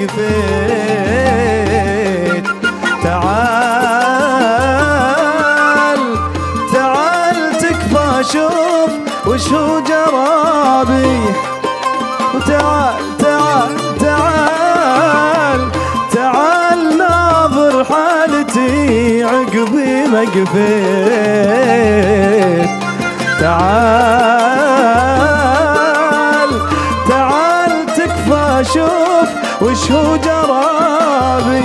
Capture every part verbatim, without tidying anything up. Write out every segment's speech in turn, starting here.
وقفت. تعال تعال تكفى شوف وش هو جرابي، وتعال تعال تعال تعال ناظر حالتي عقبي ما قفيت. تعال تعال تكفى شوف وش هو جرابي،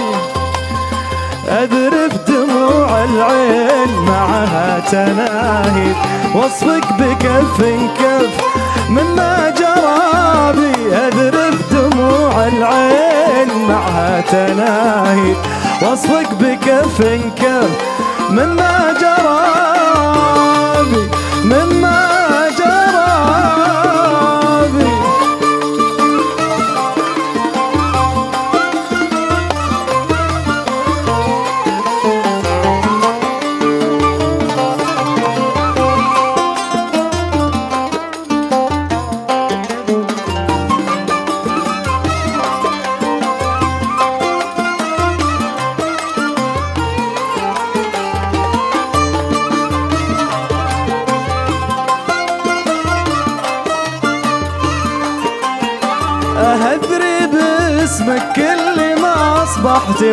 أذرف دموع العين معها تناهد، وصفك بكف كف مما جرابي، أذرف دموع العين معها تناهد، وصفك بكف كف مما جرابي مما جرابي.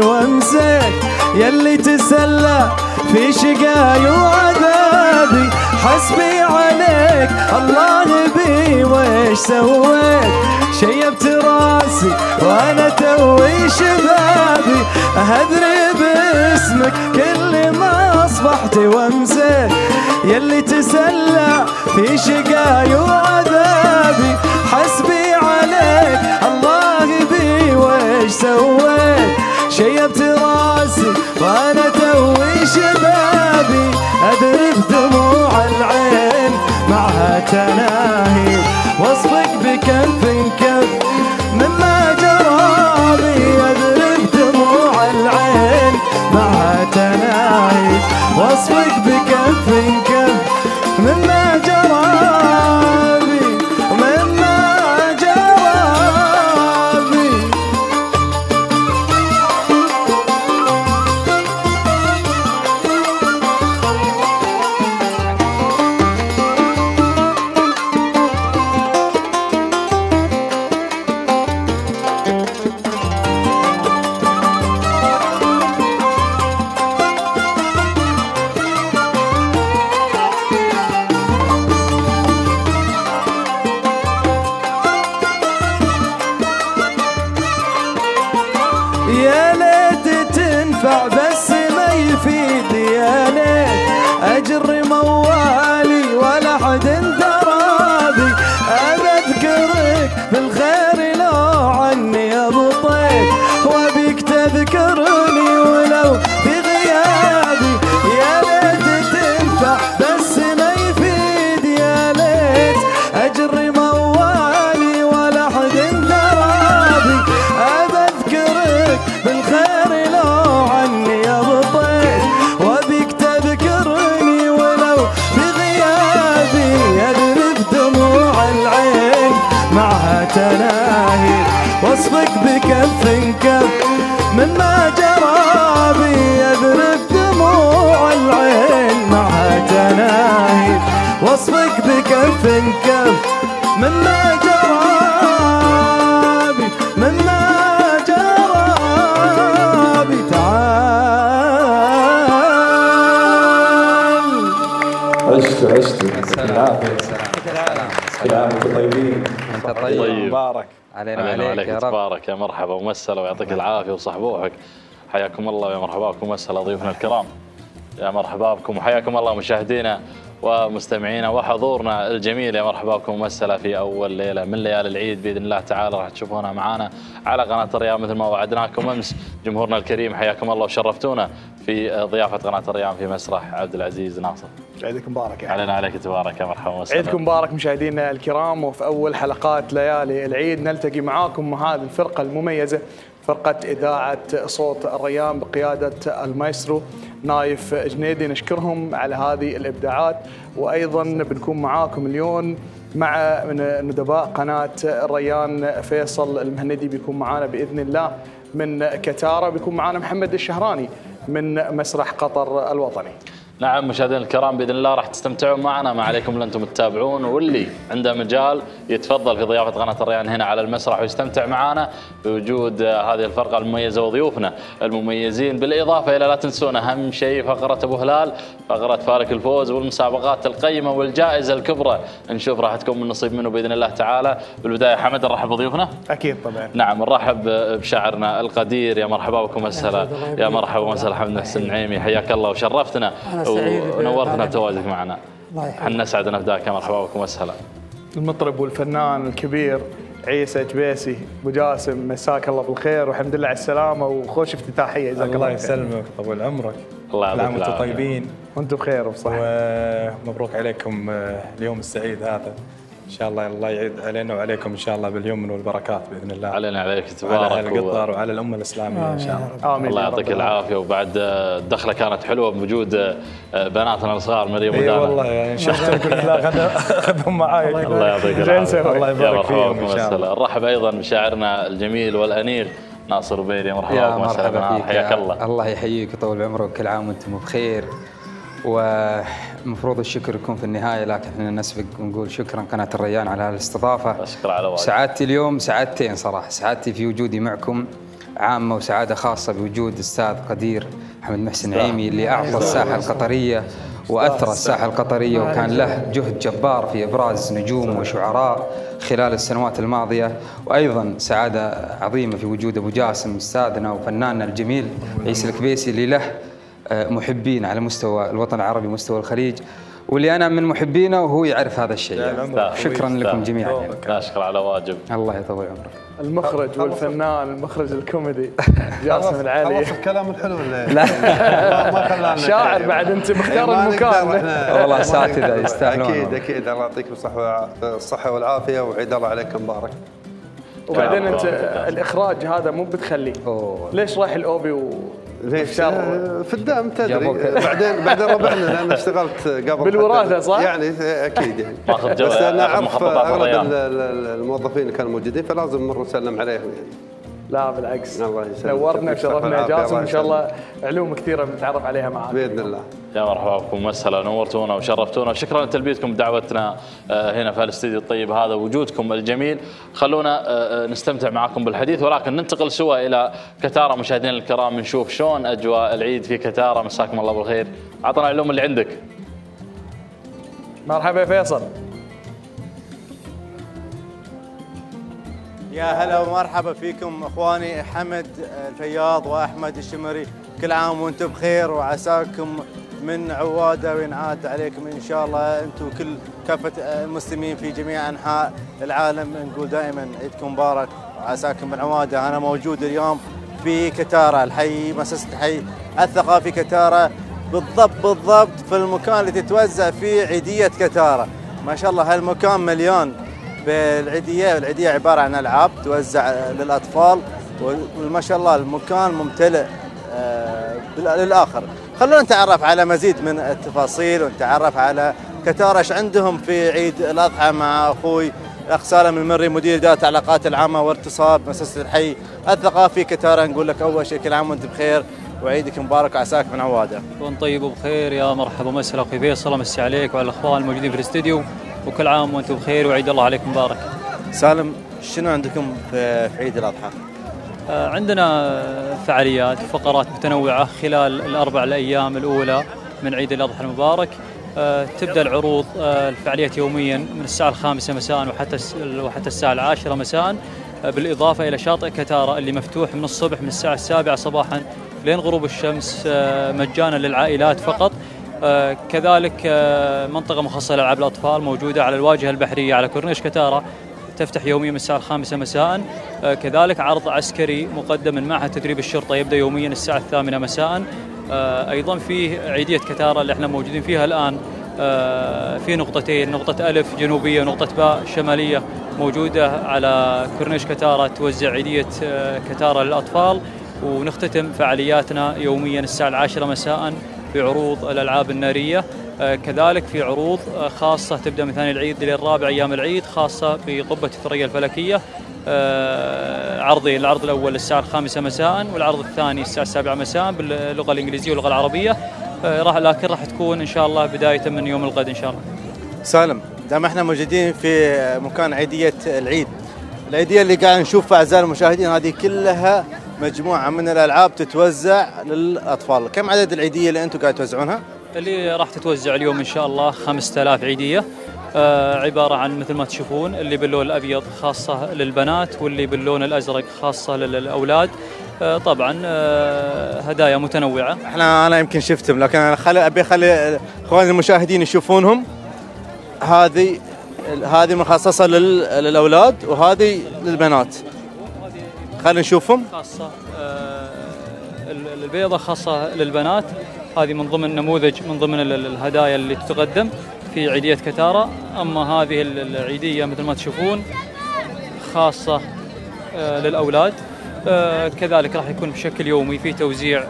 وامسك يلي تسلى في شقاي وعذابي، حسبي عليك الله بي ويش سويت، شيبت راسي وانا توي شبابي، اهدري باسمك كل ما اصبحت وامسك يلي تسلى في شقاي وعذابي، حسبي عليك الله بي ويش سويت، شيبت راسي وانا توي شبابي، اذرف دموع العين معها تناهي، وصفك بكف كف مما جرابي، اذرف دموع العين معها تناهي، وصفك بكف كف مما جرابي. وصفك بكف كف مما جرابي، يذرف دموع العين معها تناهي، وصفك بكف كف مما جرابي مما جرابي. تعال عشتوا عشتوا كلامكم طيبين. انت طيب مبارك علينا عليك, عليك يا رب. تبارك يا مرحبا ومسهلا ويعطيك العافيه وصحبوحك، حياكم الله ويا مرحبا بكم، ومسهلا ضيوفنا الكرام، يا مرحبا بكم وحياكم الله مشاهدينا ومستمعينا وحضورنا الجميل، يا مرحبا بكم ومسهلا في اول ليله من ليالي العيد باذن الله تعالى. راح تشوفونا معانا على قناه الريان مثل ما وعدناكم امس جمهورنا الكريم، حياكم الله وشرفتونا في ضيافه قناه الريان في مسرح عبد العزيز ناصر. عيدكم مبارك. علينا عليك تبارك يا مرحبا وسهلا. عيدكم مبارك مشاهدينا الكرام، وفي اول حلقات ليالي العيد نلتقي معاكم هذه الفرقه المميزه، فرقة إذاعة صوت الريان بقيادة المايسترو نايف جنيدي، نشكرهم على هذه الإبداعات، وأيضاً بنكون معاكم اليوم مع ندباء قناة الريان. فيصل المهندي بيكون معانا بإذن الله من كتارا، بيكون معانا محمد الشهراني من مسرح قطر الوطني. نعم مشاهدينا الكرام، باذن الله راح تستمتعون معنا، ما عليكم الا انتم تتابعون، واللي عنده مجال يتفضل في ضيافه قناه الريان هنا على المسرح ويستمتع معنا بوجود هذه الفرقه المميزه وضيوفنا المميزين، بالاضافه الى لا تنسون اهم شيء فقره ابو هلال، فقره فارق الفوز والمسابقات القيمه والجائزه الكبرى، نشوف راح تكون من نصيب منه باذن الله تعالى. بالبدايه حمد نرحب بضيوفنا. اكيد طبعا. نعم نرحب بشاعرنا القدير، يا مرحبا بكم وسهلا، يا مرحبا وسهلا حمد حسن نعيمي، حياك الله وشرفتنا ونورتنا بتواجدك معنا. الله يحفظك. احنا نسعد نفداك، مرحبا بكم وسهلا. المطرب والفنان الكبير عيسى الكبيسي، ابو جاسم مساك الله بالخير والحمد لله على السلامه وخوش افتتاحيه، جزاك الله خير. الله يسلمك طول عمرك. الله يبارك فيك. وانتم طيبين وانتم بخير وبصحه. ومبروك عليكم اليوم السعيد هذا. ان شاء الله الله يعيد علينا وعليكم ان شاء الله باليمن والبركات باذن الله. علينا عليك تبارك. على القطار و... وعلى الامه الاسلاميه ان شاء الله. امين. الله يعطيك العافيه. وبعد الدخله كانت حلوه بوجود بناتنا الصغار مريم ودانا. اي والله يعني شفتهم بالله اخذهم معاي. الله يعطيك العافيه. الله يبارك فيهم ان شاء الله. نرحب ايضا بشاعرنا الجميل والانيق ناصر الربيعي، مرحبا بكم وسهلا، حياك الله. الله يحييك ويطول عمرك، كل عام وانتم بخير. ومفروض الشكر يكون في النهايه، لكن احنا نسبق ونقول شكرا قناه الريان على الاستضافه. اشكر على وقتك. سعادتي اليوم سعادتين صراحه، سعادتي في وجودي معكم عامه، وسعاده خاصه بوجود استاذ قدير حمد محسن نعيمي اللي اعطى الساحه القطريه واثرى الساحه القطريه، وكان له جهد جبار في ابراز نجوم وشعراء خلال السنوات الماضيه، وايضا سعاده عظيمه في وجود ابو جاسم استاذنا وفناننا الجميل عيسى الكبيسي اللي له محبين على مستوى الوطن العربي ومستوى الخليج، واللي أنا من محبينه وهو يعرف هذا الشيء يعني. شكرا لكم جميعا. لا شكر على واجب. الله يطول عمرك. المخرج والفنان المخرج الكوميدي جاسم العلي. خلص الكلام الحلو ولا لا؟ ما خلانا شاعر بعد، انت مختار المكان. والله اساتذه يستاهلون. اكيد اكيد. الله يعطيكم الصحه والعافيه وعيد الله عليكم مبارك. وبعدين انت الاخراج هذا مو بتخليه، ليش رايح الاوبي و ليش؟ في الدام تدري. بعدين بعدين ربعنا لان اشتغلت قبل بالوراثه صح؟ يعني اكيد يعني بس انا اعرف اغلب الموظفين اللي كانوا موجودين فلازم نمر ونسلم عليهم يعني. لا بالعكس، الله يسلمك، نورتنا وشرفنا يا جاسم، ان شاء الله علوم كثيره بنتعرف عليها معاك باذن الله. يا مرحبا بكم وسهلا، نورتونا وشرفتونا، وشكرا لتلبيتكم دعوتنا هنا في الاستديو الطيب هذا ووجودكم الجميل. خلونا نستمتع معاكم بالحديث، ولكن ننتقل سوا الى كتارا. مشاهدينا الكرام نشوف شلون اجواء العيد في كتارا. مساكم الله بالخير، اعطنا علوم اللي عندك. مرحبا يا فيصل. يا هلا ومرحبا فيكم اخواني حمد الفياض واحمد الشمري، كل عام وانتم بخير وعساكم من عواده وينعاد عليكم ان شاء الله، انتم كل كافه المسلمين في جميع انحاء العالم. نقول دائما عيدكم مبارك وعساكم من عواده. انا موجود اليوم في كتارا، الحي مؤسسه الحي الثقافي كتارا، بالضبط بالضبط في المكان اللي تتوزع فيه عيديه كتارا. ما شاء الله هالمكان مليان بالعيديه، والعيديه عباره عن العاب توزع للاطفال، وما شاء الله المكان ممتلئ للاخر. خلونا نتعرف على مزيد من التفاصيل ونتعرف على كتارا ايش عندهم في عيد الاضحى مع اخوي الاخ سالم المري مدير اداره العلاقات العامه وارتصاد مؤسسه الحي الثقافي كتارا. نقول لك اول شيء كل عام وانت بخير وعيدك مبارك وعساك من عواده. كن طيب وبخير. يا مرحبا مسهلا اخوي فيصل، امسي عليك وعلى الاخوان الموجودين في الاستديو، وكل عام وانتم بخير وعيد الله عليكم مبارك. سالم شنو عندكم في عيد الاضحى؟ عندنا فعاليات وفقرات متنوعه خلال الاربع الايام الاولى من عيد الاضحى المبارك. تبدا العروض الفعاليات يوميا من الساعه الخامسه مساء وحتى وحتى الساعه العاشره مساء، بالاضافه الى شاطئ كتارا اللي مفتوح من الصبح من الساعه السابعه صباحا لين غروب الشمس مجانا للعائلات فقط. آه كذلك آه منطقة مخصصة لألعاب الأطفال موجودة على الواجهة البحرية على كورنيش كتارا، تفتح يوميا من الساعة الخامسة مساء. آه كذلك عرض عسكري مقدم من معهد تدريب الشرطة يبدأ يوميا الساعة الثامنة مساء. آه أيضا في عيدية كتارا اللي احنا موجودين فيها الآن آه في نقطتين، نقطة ألف جنوبية ونقطة باء شمالية موجودة على كورنيش كتارا توزع عيدية آه كتارا للأطفال. ونختتم فعالياتنا يوميا الساعة العاشرة مساء بعروض الألعاب النارية كذلك في عروض خاصة تبدأ من ثاني العيد إلى الرابع أيام العيد، خاصة بقبة الثريا الفلكية. عرضين، العرض الأول الساعة الخامسة مساء والعرض الثاني الساعة السابعة مساء باللغة الإنجليزية واللغة العربية، لكن راح تكون إن شاء الله بداية من يوم الغد إن شاء الله. سالم، دام احنا موجودين في مكان عيدية العيد، العيدية اللي قاعد نشوفها أعزائي المشاهدين هذه كلها مجموعة من الألعاب تتوزع للأطفال. كم عدد العيدية اللي أنتم قاعد توزعونها؟ اللي راح تتوزع اليوم إن شاء الله خمسة آلاف عيدية، آه عبارة عن مثل ما تشوفون اللي باللون الأبيض خاصة للبنات واللي باللون الأزرق خاصة للأولاد. آه طبعا آه هدايا متنوعة. احنا أنا يمكن شفتهم لكن أنا خلي أبي أخلي إخواني المشاهدين يشوفونهم. هذه هذه مخصصة للأولاد وهذه للبنات. خلينا نشوفهم. خاصة البيضة خاصة للبنات، هذه من ضمن نموذج من ضمن الهدايا اللي تقدم في عيدية كتارا. أما هذه العيدية مثل ما تشوفون خاصة للأولاد، كذلك راح يكون بشكل يومي في توزيع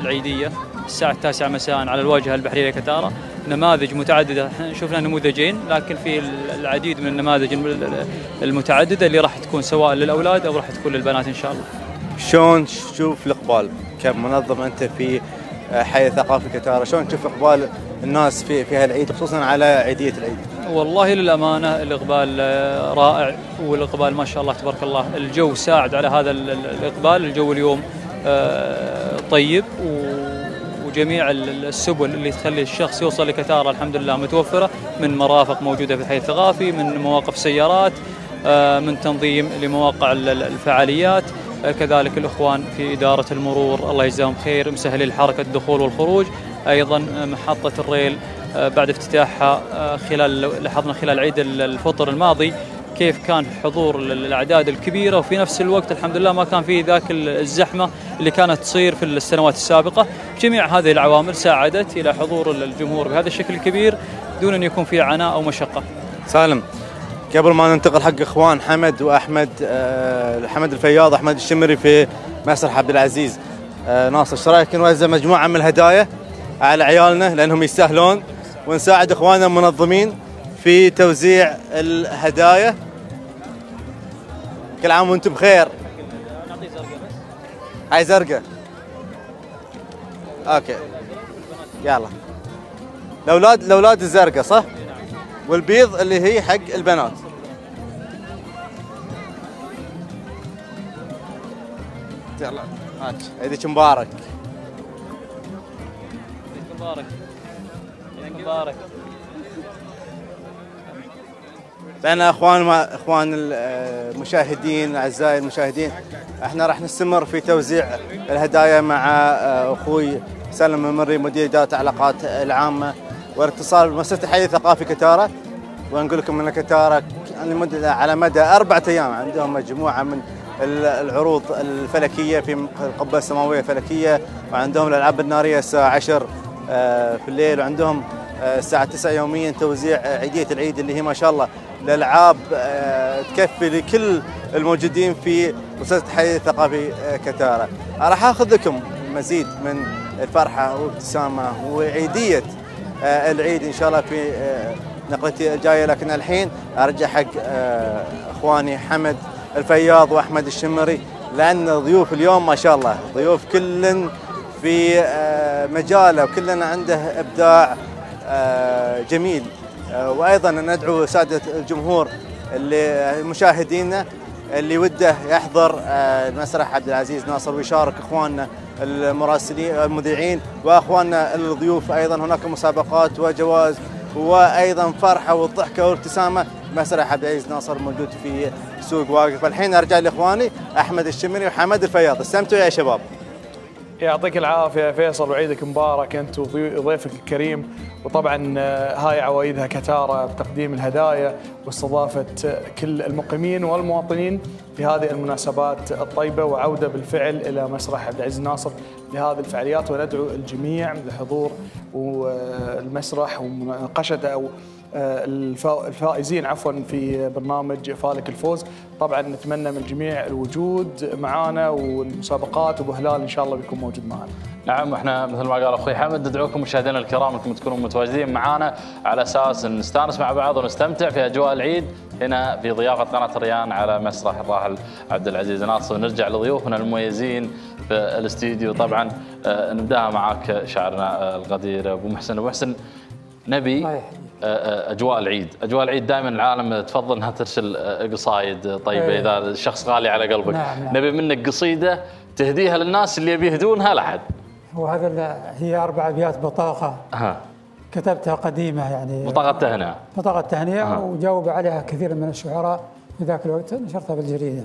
العيدية الساعة التاسعة مساء على الواجهة البحرية كتارا. نماذج متعددة، شفنا نموذجين لكن في العديد من النماذج المتعددة اللي راح تكون سواء للأولاد أو راح تكون للبنات إن شاء الله. شلون تشوف الإقبال كمنظم أنت في حي ثقافي كتارا؟ شلون تشوف إقبال الناس في في هالعيد خصوصا على عيدية العيد؟ والله للأمانة الإقبال رائع، والإقبال ما شاء الله تبارك الله الجو ساعد على هذا الإقبال. الجو اليوم طيب وجميع السبل اللي تخلي الشخص يوصل لكتارا الحمد لله متوفرة، من مرافق موجودة في الحي الثقافي، من مواقف سيارات، من تنظيم لمواقع الفعاليات، كذلك الأخوان في إدارة المرور الله يجزاهم خير مسهلي الحركة الدخول والخروج. أيضا محطة الريل بعد افتتاحها خلال لاحظنا خلال عيد الفطر الماضي كيف كان حضور الأعداد الكبيرة، وفي نفس الوقت الحمد لله ما كان في ذاك الزحمة اللي كانت تصير في السنوات السابقة. جميع هذه العوامل ساعدت إلى حضور الجمهور بهذا الشكل الكبير دون أن يكون في عناء أو مشقة. سالم، قبل ما ننتقل حق إخوان حمد وأحمد، حمد الفياض أحمد الشمري في مسرح عبد العزيز ناصر، ايش رأيك نوزع مجموعة من الهدايا على عيالنا لأنهم يستاهلون، ونساعد إخواننا المنظمين في توزيع الهدايا؟ كل عام وانتم بخير. هاي زرقاء. اوكي يلا. الاولاد الاولاد الزرقاء صح؟ والبيض اللي هي حق البنات. يلا هاك عيدك مبارك. عيدك مبارك. عيدك مبارك. لأن اخوان اخوان المشاهدين اعزائي المشاهدين احنا راح نستمر في توزيع الهدايا مع اخوي سالم المري مدير اداره العلاقات العامه والاتصال بمؤسسه حي ثقافي كتارا. ونقول لكم ان كتارا على مدى اربعه ايام عندهم مجموعه من العروض الفلكيه في القبه السماويه الفلكيه، وعندهم الالعاب الناريه الساعه عشرة في الليل، وعندهم الساعه تسعة يوميا توزيع عيديه العيد اللي هي ما شاء الله الألعاب تكفي لكل الموجودين في مؤسسة حي ثقافي كتارا. راح آخذ لكم مزيد من الفرحة والابتسامة وعيدية العيد إن شاء الله في نقلتي الجاية، لكن الحين أرجع حق إخواني حمد الفياض وأحمد الشمري لأن ضيوف اليوم ما شاء الله ضيوف كل في مجاله وكلنا عنده إبداع جميل. وايضا ندعو ساده الجمهور اللي مشاهدينا اللي وده يحضر مسرح عبد العزيز ناصر ويشارك اخواننا المراسلين المذيعين واخواننا الضيوف. ايضا هناك مسابقات وجوائز وايضا فرحه والضحكه والابتسامه. مسرح عبد العزيز ناصر موجود في سوق واقف. الحين ارجع لاخواني احمد الشمري وحمد الفياض. استمتعوا يا شباب. يعطيك العافيه يا فيصل وعيدك مبارك انت وضيفك الكريم. وطبعا هاي عوايدها كتارا بتقديم الهدايا واستضافه كل المقيمين والمواطنين في هذه المناسبات الطيبه، وعوده بالفعل الى مسرح عبد العزيز ناصر لهذه الفعاليات. وندعو الجميع لحضور المسرح ومناقشته او الفائزين عفوا في برنامج فالك الفوز. طبعا نتمنى من الجميع الوجود معنا والمسابقات، وابو هلال ان شاء الله بيكون موجود معنا. نعم، احنا مثل ما قال اخوي حمد ندعوكم مشاهدينا الكرام انكم تكونوا متواجدين معنا على اساس نستانس مع بعض ونستمتع في اجواء العيد هنا في ضيافه قناه الريان على مسرح الراحل عبد العزيز ناصر، ونرجع لضيوفنا المميزين في الاستديو. طبعا نبداها معك شاعرنا القدير ابو محسن. ابو محسن، نبي اجواء العيد، اجواء العيد دائما العالم تفضل انها ترسل قصايد طيبه أيه. اذا الشخص غالي على قلبك، نعم نعم. نبي منك قصيده تهديها للناس اللي بيهدونها لحد. وهذا هي اربع ابيات بطاقه ها. كتبتها قديمه، يعني بطاقه تهنئه، بطاقه تهنئه وجاوب عليها كثير من الشعراء في ذاك الوقت، نشرتها بالجريده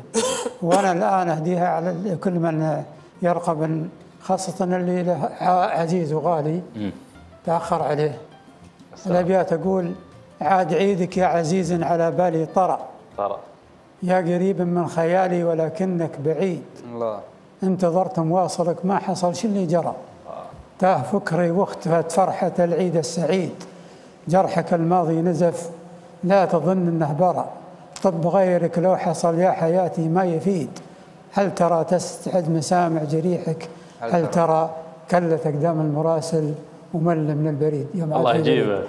وانا الان اهديها على كل من يرقب، خاصه اللي له عزيز وغالي م. تاخر عليه. الأبيات تقول: عاد عيدك يا عزيز على بالي طرأ طرأ يا قريب من خيالي ولكنك بعيد، الله انتظرت مواصلك ما حصل شو اللي جرى، تاه فكري واختفت فرحة العيد السعيد، جرحك الماضي نزف لا تظن انه برأ، طب غيرك لو حصل يا حياتي ما يفيد، هل ترى تستعد مسامع جريحك، هل ترى كلت أقدام المراسل ومل من البريد. الله يجيبه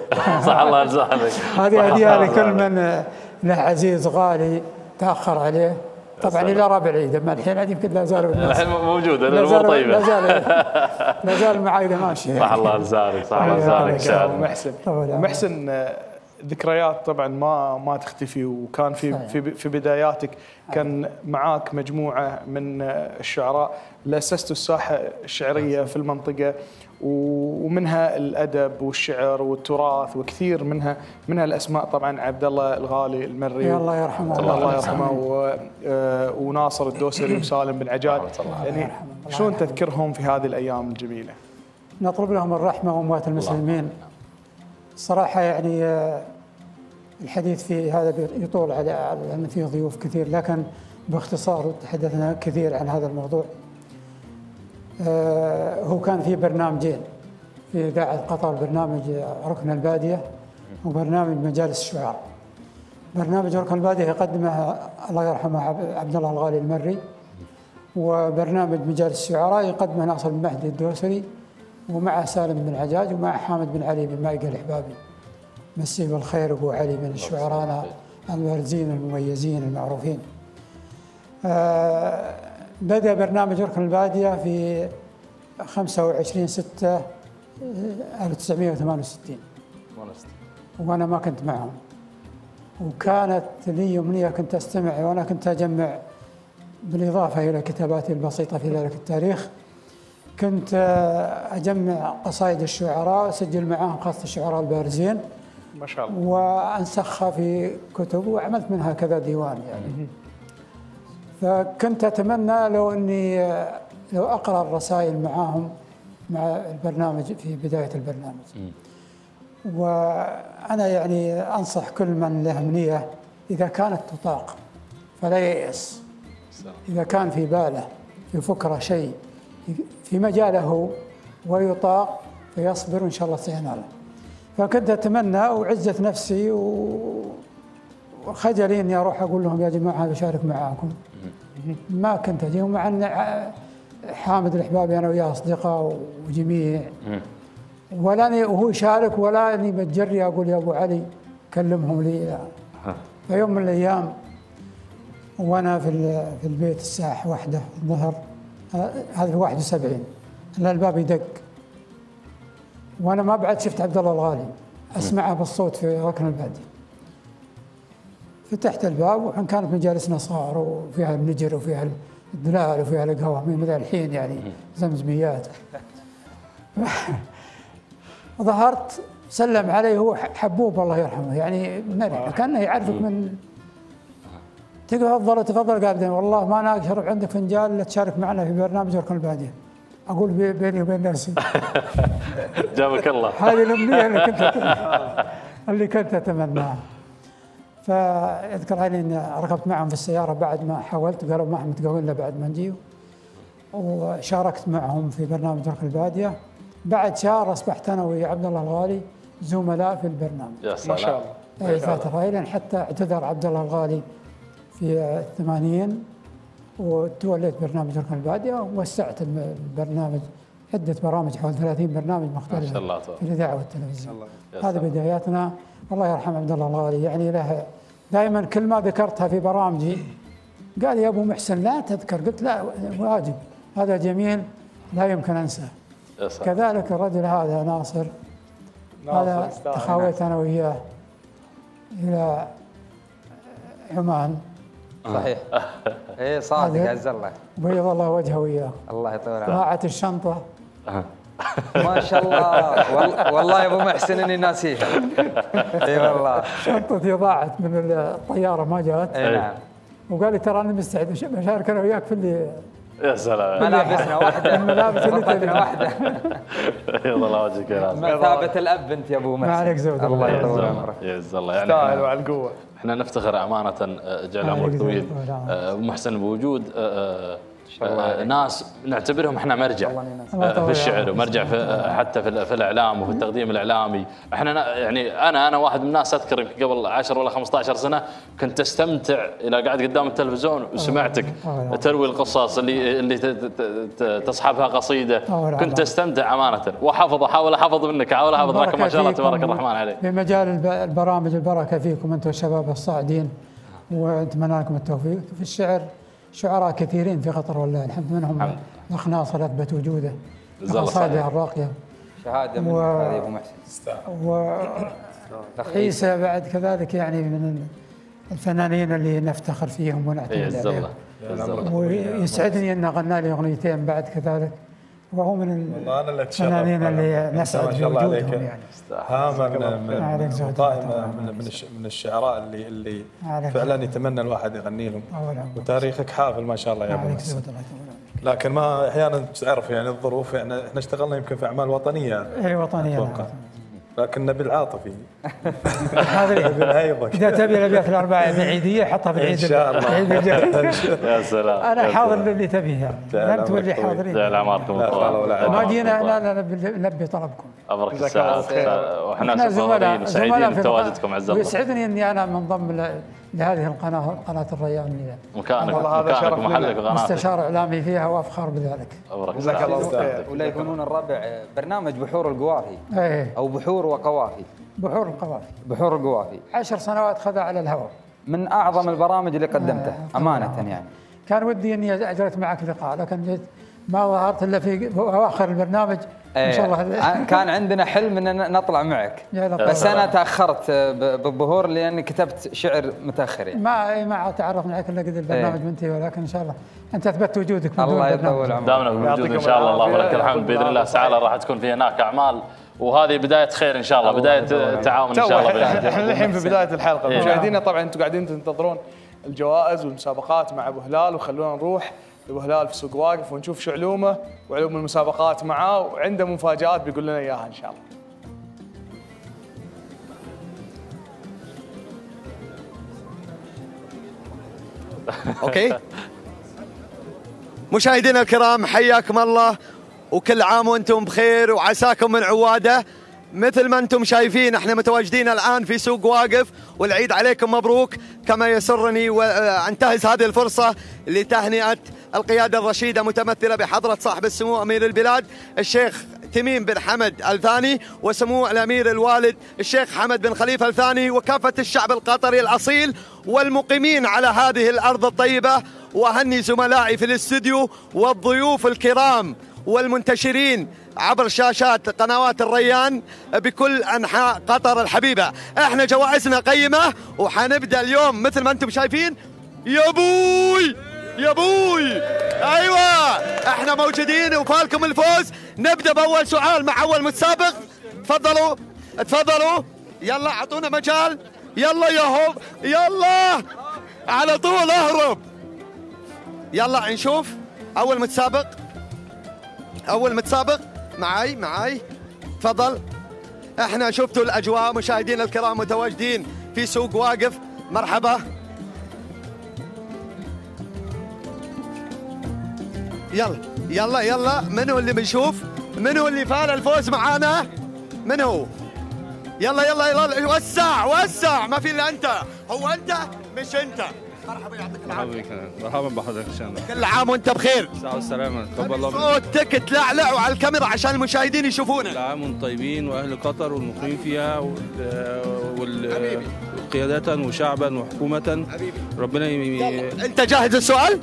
صح، الله يجزاك. هذه هديه لكل من له عزيز غالي تاخر عليه، طبعا الى ربع العيد، اما الحين هذه يمكن لا زالوا الحين موجوده، الامور طيبه، لا زال لا زال معايده ماشيه. صح الله يجزاك، صح الله يجزاك. ابو محسن، محسن ذكريات طبعا ما ما تختفي، وكان في في في بداياتك كان معاك مجموعه من الشعراء اللي اسستوا الساحه الشعريه في المنطقه، ومنها الادب والشعر والتراث وكثير منها منها الاسماء طبعا عبد الله الغالي المري الله يرحمه الله يرحمه وناصر الدوسري وسالم بن عجاج، يعني شلون تذكرهم في هذه الايام الجميله؟ نطلب لهم الرحمه واموات المسلمين. صراحة يعني الحديث في هذا يطول على لأن فيه ضيوف كثير، لكن باختصار تحدثنا كثير عن هذا الموضوع. هو كان في برنامجين في إذاعة قطر، برنامج ركن البادية وبرنامج مجالس الشعراء. برنامج ركن البادية يقدمه الله يرحمه عبد الله الغالي المري، وبرنامج مجالس الشعراء يقدمه ناصر بن مهدي الدوسري ومع سالم بن عجاج ومع حامد بن علي بن مايق الاحبابي، مسيه بالخير ابو علي، من الشعراء البارزين المميزين المعروفين. آه بدا برنامج ركن الباديه في خمسة وعشرين ستة ألف وتسعمائة وثمانية وستين، وانا ما كنت معهم، وكانت لي امنيه كنت استمع، وانا كنت اجمع بالاضافه الى كتاباتي البسيطه في ذلك التاريخ، كنت أجمع قصائد الشعراء وأسجل معاهم، خاصة الشعراء البارزين ما شاء الله، وأنسخها في كتب وعملت منها كذا ديوان يعني. فكنت أتمنى لو أني لو أقرأ الرسائل معاهم مع البرنامج في بداية البرنامج. وأنا يعني أنصح كل من له أمنية إذا كانت تطاق فلا ييأس، إذا كان في باله في فكرة شيء في مجاله ويطاق فيصبر وإن شاء الله سيناله. فكنت أتمنى وعزت نفسي وخجلي إني أروح أقول لهم يا جماعة بشارك معاكم، ما كنت أجيهم، مع أن حامد الإحبابي أنا وياه أصدقاء وجميع، ولا أني وهو شارك ولا أني بتجري أقول يا أبو علي كلمهم لي. في يوم من الأيام وأنا في في البيت الساعة واحدة الظهر، هذا واحد وسبعين، الباب يدق، وانا ما بعد شفت عبد الله الغالي، اسمعه بالصوت في ركن البادي. فتحت الباب، وحين كانت مجالسنا صغار وفيها النجر وفيها الدلال وفيها القهوه مثل الحين يعني زمزميات. ظهرت سلم علي، هو حبوب الله يرحمه يعني مرح، كانه يعرفك من تفضل تفضل. قال والله ما انا اشرب عندك فنجان لا تشارك معنا في برنامج ركن الباديه. اقول بيني وبين نفسي جابك الله، هذه الامنيه اللي كنت اللي كنت اتمناها. فاذكر يعني اني ركبت معهم في السياره بعد ما حاولت، قالوا ما احنا متقاولين الا بعد ما نجي، وشاركت معهم في برنامج ركن الباديه. بعد شهر اصبحت انا ويا عبد الله الغالي زملاء في البرنامج. يا سلام. ما شاء الله. ذات فاعل حتى اعتذر عبد الله الغالي في الثمانين وتوليت برنامج ركن البادية ووسعت البرنامج عدة برامج حوالي ثلاثين برنامج مختلف في الإذاعة والتلفزيون. هذه بداياتنا. الله يرحم عبد الله الغالي، يعني له دائما كل ما ذكرتها في برامجي قال يا ابو محسن لا تذكر، قلت لا واجب، هذا جميل لا يمكن انساه. كذلك الرجل هذا ناصر، هذا تخاويت انا وياه الى عمان. صحيح. ايه صادق عز الله، بيض الله وجهه وياه، الله يطول عمره. باعت الشنطه ما شاء الله. والله, والله يا ابو محسن اني ناسيها. اي والله شنطتي ضاعت من الطياره ما جات. اي نعم. وقال لي ترى انا مستعد بشارك انا وياك في اللي يا سلام ملابسنا واحده، الملابس اللي تبيها واحده. يلا الله وجهك يا ناصر، مثابه الاب انت يا ابو محسن. ما عليك زود، الله يطول عمرك. يعز الله، يعني تستاهل وعلى القوه. احنا نفتخر امانه جعل عمرك طويل ابو محسن بوجود ناس نعتبرهم احنا مرجع في الشعر ومرجع في حتى في, في الاعلام وفي التقديم الاعلامي. احنا يعني انا انا واحد من الناس اذكر قبل عشر ولا خمسة عشر سنه كنت استمتع اذا قاعد قدام التلفزيون وسمعتك تروي القصص اللي اللي تصحبها قصيده، كنت استمتع امانه وحفظ احاول احفظ منك احاول احفظ لك ما شاء الله تبارك الرحمن عليك. بمجال البرامج البركه فيكم انتم الشباب الصاعدين ونتمنى لكم التوفيق في الشعر. شعراء كثيرين في قطر والله الحمد، منهم الاخ ناصر اثبت وجوده، قصائده الراقيه شهاده من هذه ابو محسن. و عيسى بعد كذلك يعني من الفنانين اللي نفتخر فيهم ونعتمد عليهم. ويسعدني ان غنى لي اغنيتين بعد كذلك، وهو من الفنانين اللي نسعد بوجودهم. يعني هذا من من الشعراء اللي اللي فعلا يتمنى الواحد يغني لهم، وتاريخك حافل ما شاء الله يا ابو محسن. لكن ما احيانا تعرف يعني الظروف، يعني احنا اشتغلنا يمكن في اعمال وطنيه. اي وطنيه اتوقع، لكن نبيل عاطفي هذا اذا تبي الابيات الاربعه العيديه حطها في العيد ان شاء الله. يا سلام، انا حاضر اللي تبيها، انت واللي حاضرين. جعل اعماركم ما جينا هنا نلبي طلبكم. ابرك الساعه، واحنا زملاء سعيدين بتواجدكم عز الله. ويسعدني اني انا منضم لهذه القناه، قناه الريان. مكانك مكانك ومحلك وقناتك، مستشار اعلامي فيها وافخر بذلك. جزاك الله خير. ولا يكونون الربع برنامج بحور القوافي او بحور وقوافي. بحور القوافي بحور القوافي عشر سنوات خذها على الهواء، من اعظم البرامج اللي قدمته امانه. يعني كان ودي اني اجريت معك لقاء، لكن ما ظهرت الا في اواخر البرنامج. ان شاء الله كان عندنا حلم ان نطلع معك، بس انا تاخرت بالظهور لاني كتبت شعر متاخر. يعني ما ما تعرف معك الا قد البرنامج منتهي، ولكن ان شاء الله انت اثبت وجودك. الله يطول عمرك، دامنا موجود ان شاء الله. الله ولك الحمد، باذن الله تعالى راح تكون في هناك اعمال، وهذه بدايه خير ان شاء الله، بدايه تعاون ان شاء الله. احنا الحين في بدايه الحلقه، مشاهدينا طبعا انتم قاعدين تنتظرون الجوائز والمسابقات مع ابو هلال، وخلونا نروح ابو هلال في سوق واقف ونشوف شو علومه وعلوم المسابقات معاه، وعنده مفاجآت بيقول لنا اياها ان شاء الله. اوكي مشاهدينا الكرام، حياكم الله وكل عام وانتم بخير وعساكم من عواده. مثل ما انتم شايفين احنا متواجدين الان في سوق واقف، والعيد عليكم مبروك. كما يسرني وانتهز هذه الفرصه لتهنئه القياده الرشيده متمثله بحضره صاحب السمو امير البلاد الشيخ تميم بن حمد الثاني، وسمو الامير الوالد الشيخ حمد بن خليفه الثاني، وكافه الشعب القطري الاصيل والمقيمين على هذه الارض الطيبه. واهني زملائي في الاستديو والضيوف الكرام والمنتشرين عبر شاشات قنوات الريان بكل أنحاء قطر الحبيبة. احنا جوائزنا قيمة، وحنبدأ اليوم مثل ما انتم شايفين. يا بوي يا بوي، ايوه احنا موجودين وفالكم الفوز. نبدأ بأول سؤال مع أول متسابق. تفضلوا تفضلوا، يلا اعطونا مجال، يلا يهوب، يلا على طول اهرب. يلا نشوف أول متسابق. أول متسابق معاي معاي تفضل. احنا شفتوا الاجواء مشاهدينا الكرام، متواجدين في سوق واقف. مرحبا، يلا يلا يلا. من هو اللي بنشوف؟ من هو اللي فال الفوز معانا؟ من هو؟ يلا يلا يلا وسع وسع، ما في الا انت، هو انت مش انت. مرحبا، يعطيك العافيه. مرحبا بحضرتك ان شاء الله. كل عام وانت بخير. الصحة والسلامة. تقبل الله منك. صوتك تلعلعوا على الكاميرا عشان المشاهدين يشوفونك. كل عام وانتم طيبين، واهل قطر والمقيم فيها وال قيادة وشعبا وحكومة. حبيبي ربنا يمي... انت جاهز السؤال؟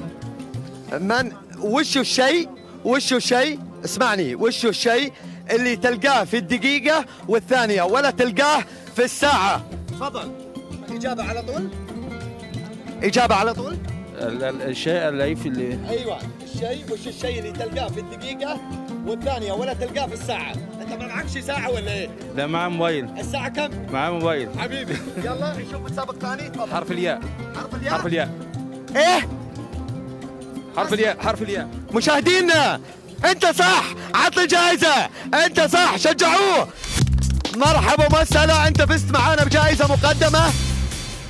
من وش الشيء وش الشيء اسمعني وش الشيء اللي تلقاه في الدقيقة والثانية ولا تلقاه في الساعة؟ تفضل. إجابة على طول؟ إجابة على طول؟ الشيء اللي في اللي أيوه الشيء وش الشيء اللي تلقاه في الدقيقة والثانية ولا تلقاه في الساعة؟ أنت ما معكش ساعة ولا إيه؟ لا، معاه موبايل. الساعة كم؟ معاه موبايل حبيبي. يلا نشوف متسابق ثاني. تفضل. حرف الياء. حرف الياء؟ حرف الياء. إيه؟ حرف الياء. حرف الياء. مشاهدينا أنت صح، عطل جائزة، أنت صح، شجعوه. مرحبا ومسهلا، أنت فزت معانا بجائزة مقدمة.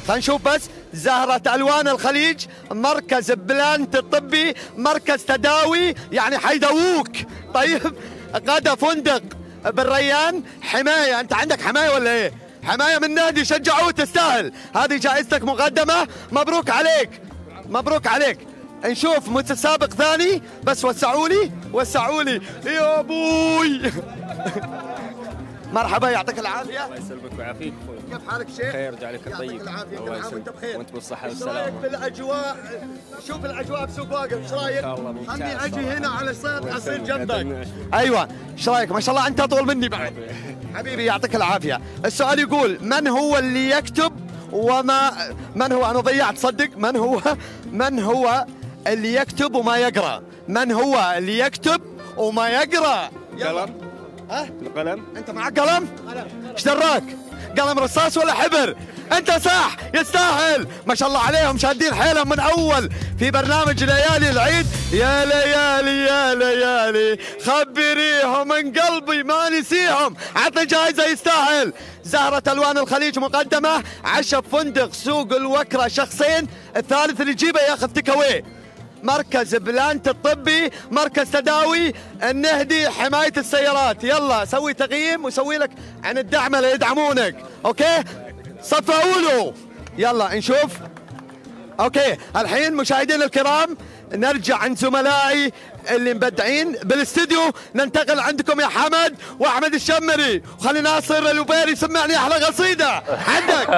هنشوف بس زهرة ألوان الخليج، مركز بلانت الطبي، مركز تداوي، يعني حيدووك. طيب غدا فندق بالريان، حماية. أنت عندك حماية ولا إيه؟ حماية من نادي، شجعوه تستاهل. هذه جائزتك مقدمة، مبروك عليك مبروك عليك. نشوف متسابق ثاني، بس وسعوا لي وسعوا لي يا أبوي. مرحبا، يعطيك العافية. الله يسلمك ويعافيك أخوي. كيف حالك شيخ؟ بخير، جعلك الطيب. يعطيك العافية، كل عام وأنت بخير وأنت بالصحة والسلامة. إيش رأيك بالأجواء؟ شوف الأجواء بسوق واقف، إيش رأيك؟ خلني أجي هنا على الصيد أصير جنبك. أيوه، إيش رأيك؟ ما شاء الله أنت أطول مني بعد. حبيبي يعطيك العافية. السؤال يقول من هو اللي يكتب وما من هو أنا ضيعت صدق من هو من هو اللي يكتب وما يقرأ؟ من هو اللي يكتب وما يقرأ؟ قلم. ها؟ أه؟ القلم. انت معك قلم؟ قلم. ايش دراك؟ قلم رصاص ولا حبر؟ انت صح، يستاهل. ما شاء الله عليهم، شادين حيلهم من اول في برنامج ليالي العيد. يا ليالي يا ليالي، خبريهم من قلبي ما نسيهم. عطني جائزة، يستاهل. زهرة الوان الخليج مقدمة، عشاء فندق سوق الوكرة شخصين، الثالث اللي يجيبه ياخذ تكاوي. مركز بلانت الطبي، مركز تداوي، النهدي، حماية السيارات. يلا سوي تقييم وسوي لك عن الدعمة ليدعمونك. اوكي، صفقوا له. يلا نشوف. اوكي الحين مشاهدين الكرام، نرجع عند زملائي اللي مبدعين بالاستديو. ننتقل عندكم يا حمد واحمد الشمري، وخلي ناصر الربيعي يسمعني احلى قصيدة عندك.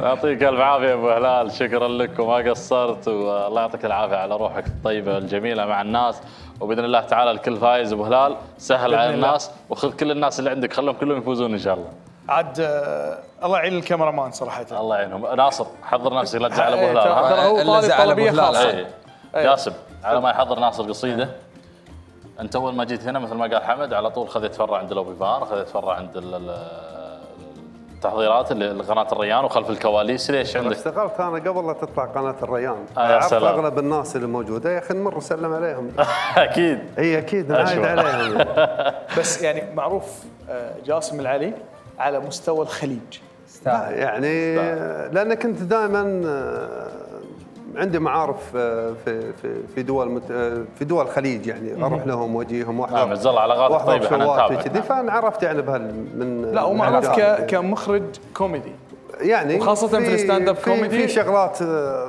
يعطيك الف عافيه ابو هلال، شكرا لك وما قصرت، والله يعطيك العافيه على روحك الطيبه الجميله مع الناس، وباذن الله تعالى الكل فايز ابو هلال. سهل على الناس وخذ كل الناس اللي عندك، خلهم كلهم يفوزون ان شاء الله. عاد الله يعين الكاميرا مان صراحه، الله يعينهم. ناصر حضر نفسك لا تزعل ابو هلال، هو طالب طلبيه خاصه. جاسم على ما يحضر ناصر قصيده. انت اول ما جيت هنا مثل ما قال حمد على طول خذيت فرع عند لوبي بار، خذيت فرع عند تحضيرات لقناة الريان وخلف الكواليس. ليش عندك؟ اشتغلت انا قبل لا تطلع قناة الريان. عرفت اغلب الناس اللي موجوده. يا اخي نمر وسلم عليهم. اكيد اي اكيد نعايد عليهم. بس يعني معروف جاسم العلي على مستوى الخليج يعني، لان كنت دائما عندي معارف في في في دول في دول الخليج يعني، اروح لهم واجيهم واحضر. نعم، تظل علاقات طيبه احنا نتابع كذي، فانعرفت يعني بهال. لا، ومعروف كمخرج كوميدي يعني، وخاصه في الستاند اب كوميدي. في شغلات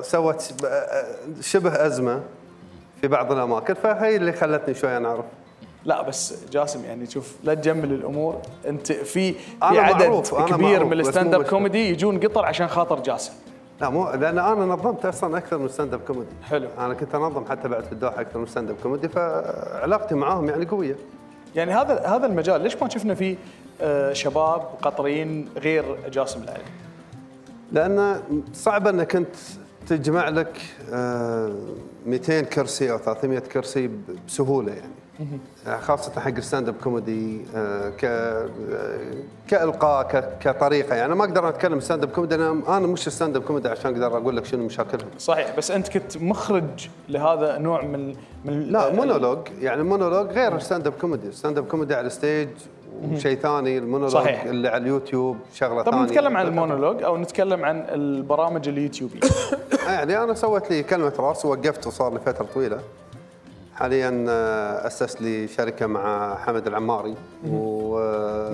سوت شبه ازمه في بعض الاماكن، فهي اللي خلتني شويه انعرف. لا بس جاسم يعني شوف، لا تجمل الامور. انت في في عدد كبير من الستاند اب كوميدي يجون قطر عشان خاطر جاسم. لا مو، لان انا نظمت اصلا اكثر من ستاند اب كوميدي. حلو. انا كنت انظم حتى بعد في الدوحه اكثر من ستاند اب كوميدي، فعلاقتي معاهم يعني قويه. يعني هذا هذا المجال ليش ما شفنا فيه شباب قطريين غير جاسم العلي؟ لان صعب انك انت تجمع لك مئتين كرسي او ثلاثمئة كرسي بسهوله يعني، خاصه حق الستاند اب كوميدي ك كالقاء كطريقه يعني. ما اقدر اتكلم ستاند اب كوميدي، انا انا مش ستاند اب كوميدي عشان اقدر اقول لك شنو مشاكلهم. صحيح، بس انت كنت مخرج لهذا نوع من من لا مونولوج يعني، مونولوج غير ستاند اب كوميدي. ستاند اب كوميدي على الستيج وشيء ثاني، المونولوج اللي على اليوتيوب شغله ثانيه. طب نتكلم عن المونولوج او نتكلم عن البرامج اليوتيوبيه. يعني انا سويت لي كلمه راس ووقفت، وصار لي فتره طويله حاليا اسست لي شركه مع حمد العماري و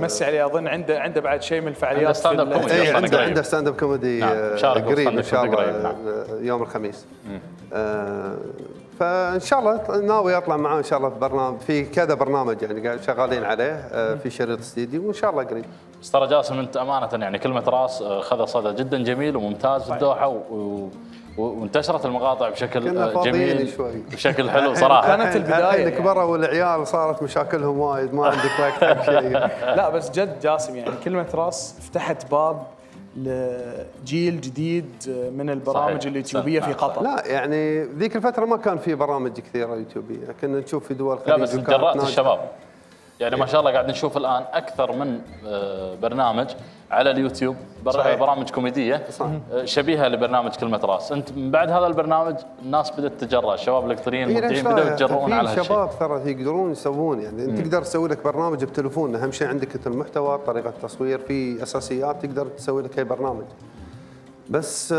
مسي عليه. اظن عنده عنده بعد شيء من الفعاليات، ستاند اب كوميدي، عنده عنده ستاند اب كوميدي قريب ان شاء الله يوم الخميس. آه فان شاء الله ناوي اطلع معاه ان شاء الله في برنامج، في كذا برنامج يعني قاعد شغالين عليه آه في شريط استديو، وان شاء الله قريب. بس ترى جاسم انت امانه يعني كلمه راس خذ صدى جدا جميل وممتاز في الدوحه و... وانتشرت المقاطع بشكل جميل شوي. بشكل حلو صراحه. كانت البدايه اللي كبروا والعيال صارت مشاكلهم وايد، ما عندك وقت حق شيء. لا بس جد جاسم يعني كلمه راس فتحت باب لجيل جديد من البرامج اليوتيوبيه في قطر. لا يعني ذيك الفتره ما كان في برامج كثيره يوتيوبيه، كنا نشوف في دول الخليج. لا بس جرأت الشباب يعني ما شاء الله قاعد نشوف الان اكثر من برنامج على اليوتيوب، برامج كوميديه شبيهه لبرنامج كلمه راس. انت من بعد هذا البرنامج الناس بدات تتجرأ، الشباب القطريين المبدعين بداوا يتجرؤون على هالشيء. الشباب ترى يقدرون يسوون يعني انت تقدر تسوي لك برنامج بتلفون، اهم شيء عندك انت المحتوى، طريقه التصوير، في اساسيات تقدر تسوي لك اي برنامج. بس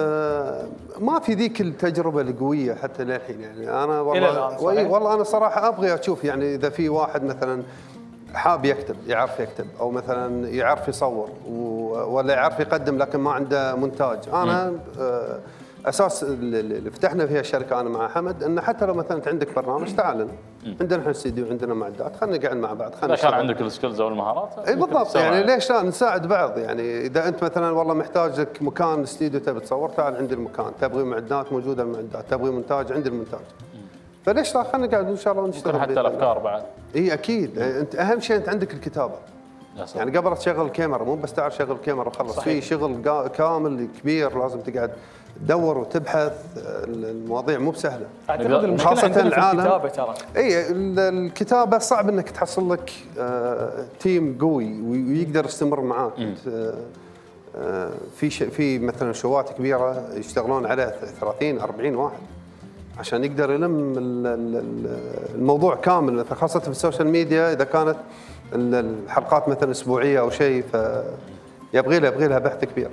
ما في ذيك التجربه القويه حتى للحين يعني. انا والله والله انا صراحه ابغى اشوف يعني اذا في واحد مثلا حاب يكتب، يعرف يكتب، او مثلا يعرف يصور ولا يعرف يقدم لكن ما عنده مونتاج. انا اساس اللي فتحنا فيها الشركه انا مع حمد انه حتى لو مثلا انت عندك برنامج تعال لنا، عندنا احنا استديو، عندنا معدات، خلينا نقعد مع بعض. اذا كان عندك السكيلز او المهارات اي بالضبط يعني ليش لا نساعد بعض يعني. اذا انت مثلا والله محتاج لك مكان استديو تبي تصور، تعال عندي المكان، تبغي معدات موجوده المعدات، تبغي مونتاج عندي المونتاج. فليش لا خلينا نقعد ان شاء الله ونشتغل حتى الافكار بعد. اي اكيد انت اهم شيء انت عندك الكتابه يعني. قبل تشغل كاميرا مو بس تعرف شغل كاميرا وخلص، في شغل كامل كبير لازم تقعد تدور وتبحث. المواضيع مو بسهله خاصه العالم الكتابه ترى. اي الكتابه صعب انك تحصل لك تيم قوي ويقدر يستمر معاك. في في مثلا شوات كبيره يشتغلون عليها ثلاثين أربعين واحد عشان يقدر يلم الموضوع كامل، خاصة في السوشيال ميديا. إذا كانت الحلقات مثلا أسبوعية أو شيء فيبغي لها يبغي لها بحث كبير.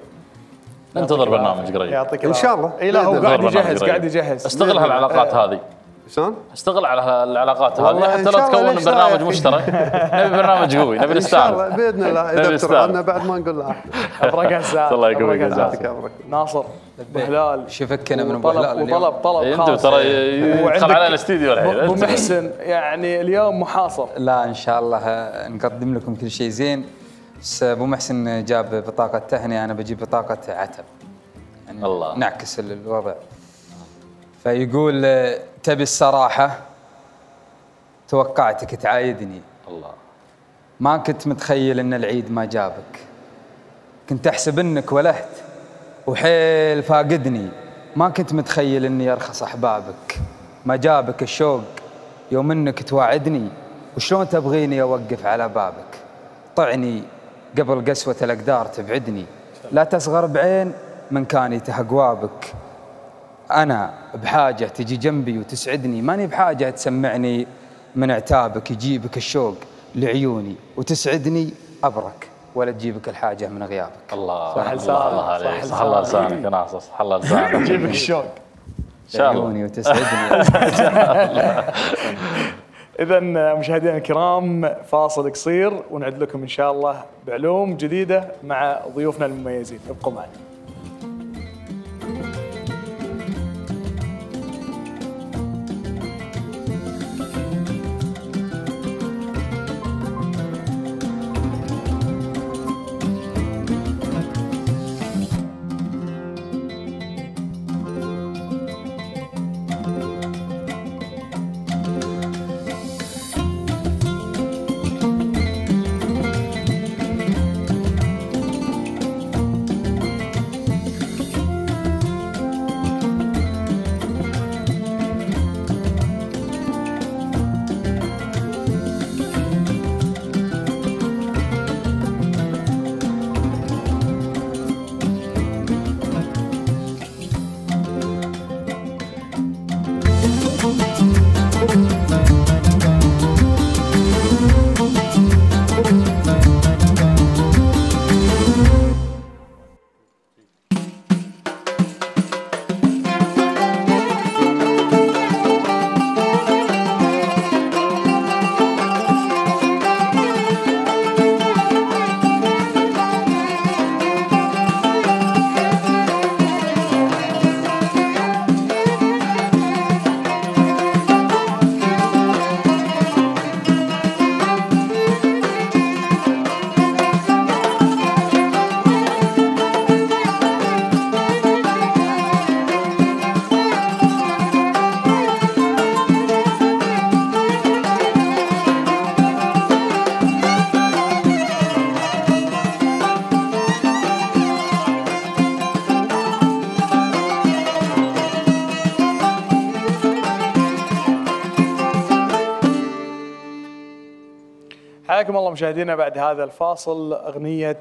ننتظر برنامج قريب يعطيك إن شاء الله. إي لا هو قاعد يجهز قاعد يجهز. استغل هالعلاقات هذه. شلون؟ استغل على العلاقات هذه حتى لو تكون برنامج مشترك. نبي برنامج قوي، نبي نستعرض. إن شاء الله بإذن الله إذا استعرضنا بعد ما نقول لا. أبرك عزاء. الله يقويك ناصر. بهلال شفكنا من بهلال اليوم وطلب طلب خاص. انتم ترى يدخل على الاستديو الحين ابو محسن يعني اليوم محاصر. لا ان شاء الله نقدم لكم كل شيء زين. بس ابو محسن جاب بطاقه تهنئه، انا بجيب بطاقه عتب يعني الله نعكس الوضع. فيقول تبي الصراحه توقعتك تعايدني، الله ما كنت متخيل ان العيد ما جابك، كنت احسب انك ولهت وحيل فاقدني، ما كنت متخيل اني ارخص احبابك، ما جابك الشوق يوم انك تواعدني، وشلون تبغيني اوقف على بابك، طعني قبل قسوه الاقدار تبعدني، لا تصغر بعين من كان يتهقوابك، انا بحاجه تجي جنبي وتسعدني، ماني بحاجه تسمعني من عتابك، يجيبك الشوق لعيوني وتسعدني ابرك ولا تجيبك الحاجه من غيابك. الله صح الله عليك، صح الله لسانك يا ناصر، صح الله لسانك. تجيبك الشوق ان شاء الله تعيوني وتسعدني. اذا مشاهدينا الكرام فاصل قصير ونعد لكم ان شاء الله بعلوم جديده مع ضيوفنا المميزين، ابقوا معنا. حياكم الله مشاهدينا بعد هذا الفاصل. أغنية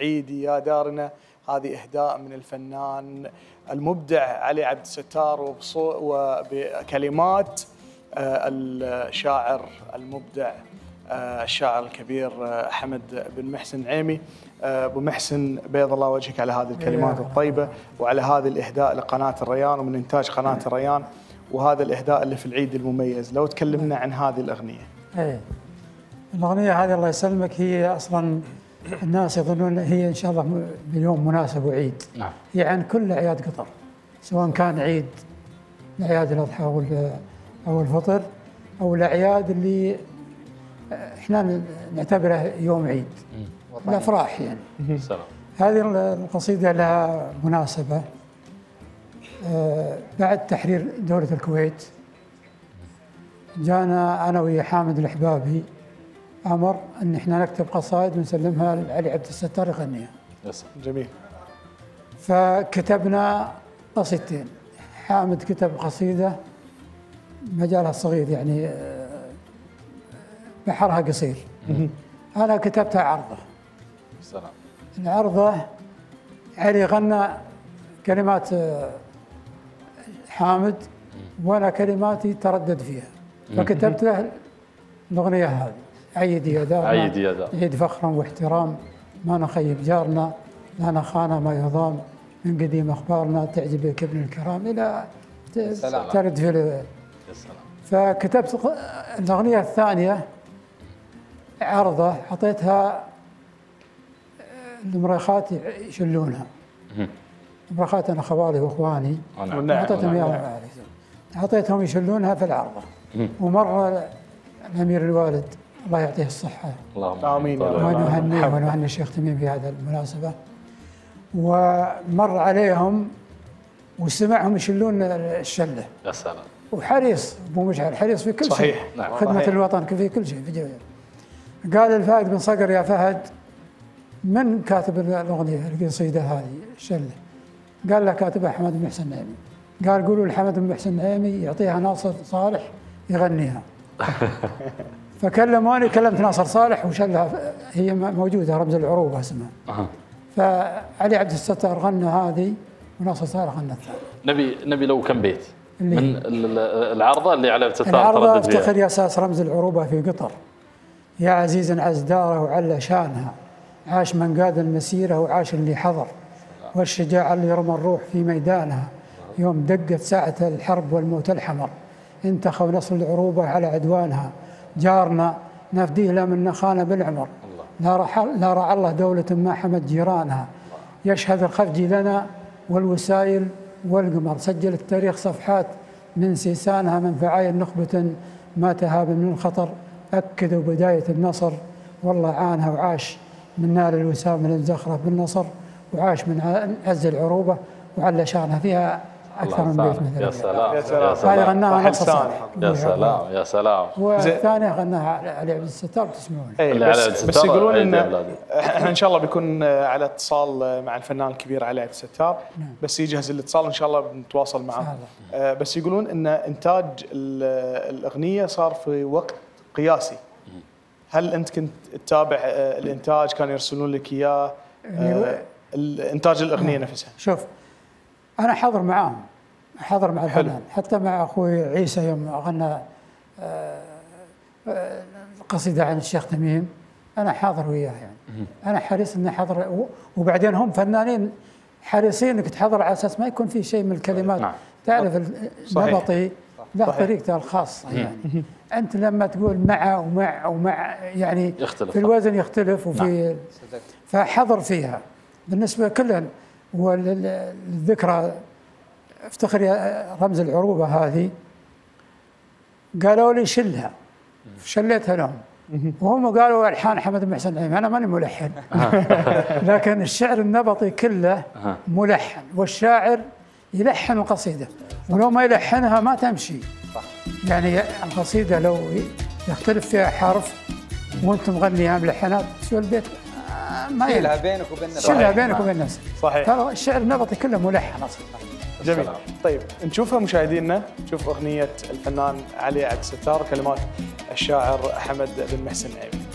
عيدي يا دارنا هذه إهداء من الفنان المبدع علي عبد الستار وبكلمات الشاعر المبدع الشاعر الكبير حمد بن محسن عيمي. أبو محسن بيض الله وجهك على هذه الكلمات الطيبة وعلى هذا الإهداء لقناة الريان ومن إنتاج قناة الريان وهذا الإهداء اللي في العيد المميز. لو تكلمنا عن هذه الأغنية. أي الأغنية هذه الله يسلمك هي أصلا الناس يظنون هي إن شاء الله اليوم مناسب وعيد. نعم. هي عن كل أعياد قطر سواء كان عيد أعياد الأضحى أو أو الفطر أو الأعياد اللي إحنا نعتبره يوم عيد الأفراح يعني. سلام. هذه القصيدة لها مناسبة بعد تحرير دولة الكويت جانا أنا ويا حامد الأحبابي أمر أن إحنا نكتب قصائد ونسلمها لعلي عبد الستار يغنيها. جميل. فكتبنا قصيدتين، حامد كتب قصيدة مجالها صغير يعني بحرها قصير. أنا كتبتها عرضة. السلام. العرضة علي غنى كلمات حامد وأنا كلماتي تردد فيها. فكتبت له الأغنية هذه عيدي يا دارنا عيد يا دارنا عيد فخرا واحترام ما نخيب جارنا لا نخانا ما يضام من قديم أخبارنا تعجبك ابن الكرام إلى ترد في السلام. فكتبت الأغنية الثانية عرضة حطيتها المريخات يشلونها المريخات أنا خوالي وإخواني حطيتهم يا حطيتهم يشلونها في العرضة. ومرة الأمير الوالد الله يعطيه الصحة اللهم آمين ونهنيه ونهني الشيخ تميم في هذا المناسبة ومر عليهم وسمعهم يشلون الشلة. يا سلام. وحريص أبو مشعل حريص في كل شيء. صحيح. نعم. خدمة صحيح. الوطن في كل شيء في جوية. قال الفهد بن صقر يا فهد من كاتب الأغنية القصيدة هذه الشلة؟ قال له كاتبها حمد بن محسن نعيمي. قال قولوا لحمد بن محسن نعيمي يعطيها ناصر صالح يغنيها. فكلموني كلمت ناصر صالح وشلها هي موجودة رمز العروبة اسمها. فعلي عبد الستار غنى هذي وناصر صالح غنى الثانية. نبي نبي لو كم بيت من العرضة اللي على عبد الستار تردد فيها. العرضة افتخر يا أساس رمز العروبة في قطر يا عزيز عز داره وعلى شانها عاش من قاد المسيرة وعاش اللي حضر والشجاع اللي رمى الروح في ميدانها يوم دقت ساعة الحرب والموت الحمر انتخوا نصر العروبة على عدوانها جارنا نفديه لا من نخانا بالعمر لا رحل لا رعى الله دولة ما حمد جيرانها يشهد الخفجي لنا والوسائل والقمر سجل التاريخ صفحات من سيسانها من فعايل نخبة ما تهاب من الخطر أكدوا بداية النصر والله عانها وعاش من نار الوسام للزخرف بالنصر وعاش من عز العروبة وعلى شانها فيها أكثر من بيت مثل. يا سلام. يا سلام. هذه غناها ناصر صالح. يا سلام يا سلام. والثانية غناها علي عبد الستار تسمعون. بس, بس يقولون إن احنا إن شاء الله بيكون على اتصال مع الفنان الكبير علي عبد الستار. بس يجهز الاتصال إن شاء الله بنتواصل معه. بس يقولون إن إنتاج الأغنية صار في وقت قياسي. هل أنت كنت تتابع الإنتاج كان يرسلون لك إياه إنتاج الأغنية نفسها؟ شوف. أنا حاضر معاهم حاضر مع الفنان حتى مع أخوي عيسى يوم غنى قصيدة عن الشيخ تميم أنا حاضر وياه يعني أنا حريص إني حاضر وبعدين هم فنانين حريصين إنك تحضر على أساس ما يكون في شيء من الكلمات. نعم. تعرف النبطي له طريقته الخاصة يعني أنت لما تقول مع ومع ومع يعني يختلف في الوزن يختلف وفي. نعم. فحضر فيها بالنسبة كلهم والذكرى افتخر يا رمز العروبة هذه قالوا لي شلها شليتها لهم وهم قالوا ألحان حمد محسن نعيمي أنا ماني ملحن لكن الشعر النبطي كله ملحن والشاعر يلحن القصيدة ولو ما يلحنها ما تمشي يعني القصيدة لو يختلف فيها حرف وانت مغنيها ملحنات شو البيت ما شلها بينك وبين الناس شلها بينك وبين الناس صحيح ترى الشعر النبطي كله ملحن اصلا. جميل. طيب نشوفها مشاهدينا نشوف اغنيه الفنان علي عبد الستار وكلمات الشاعر حمد بن محسن نعيمي.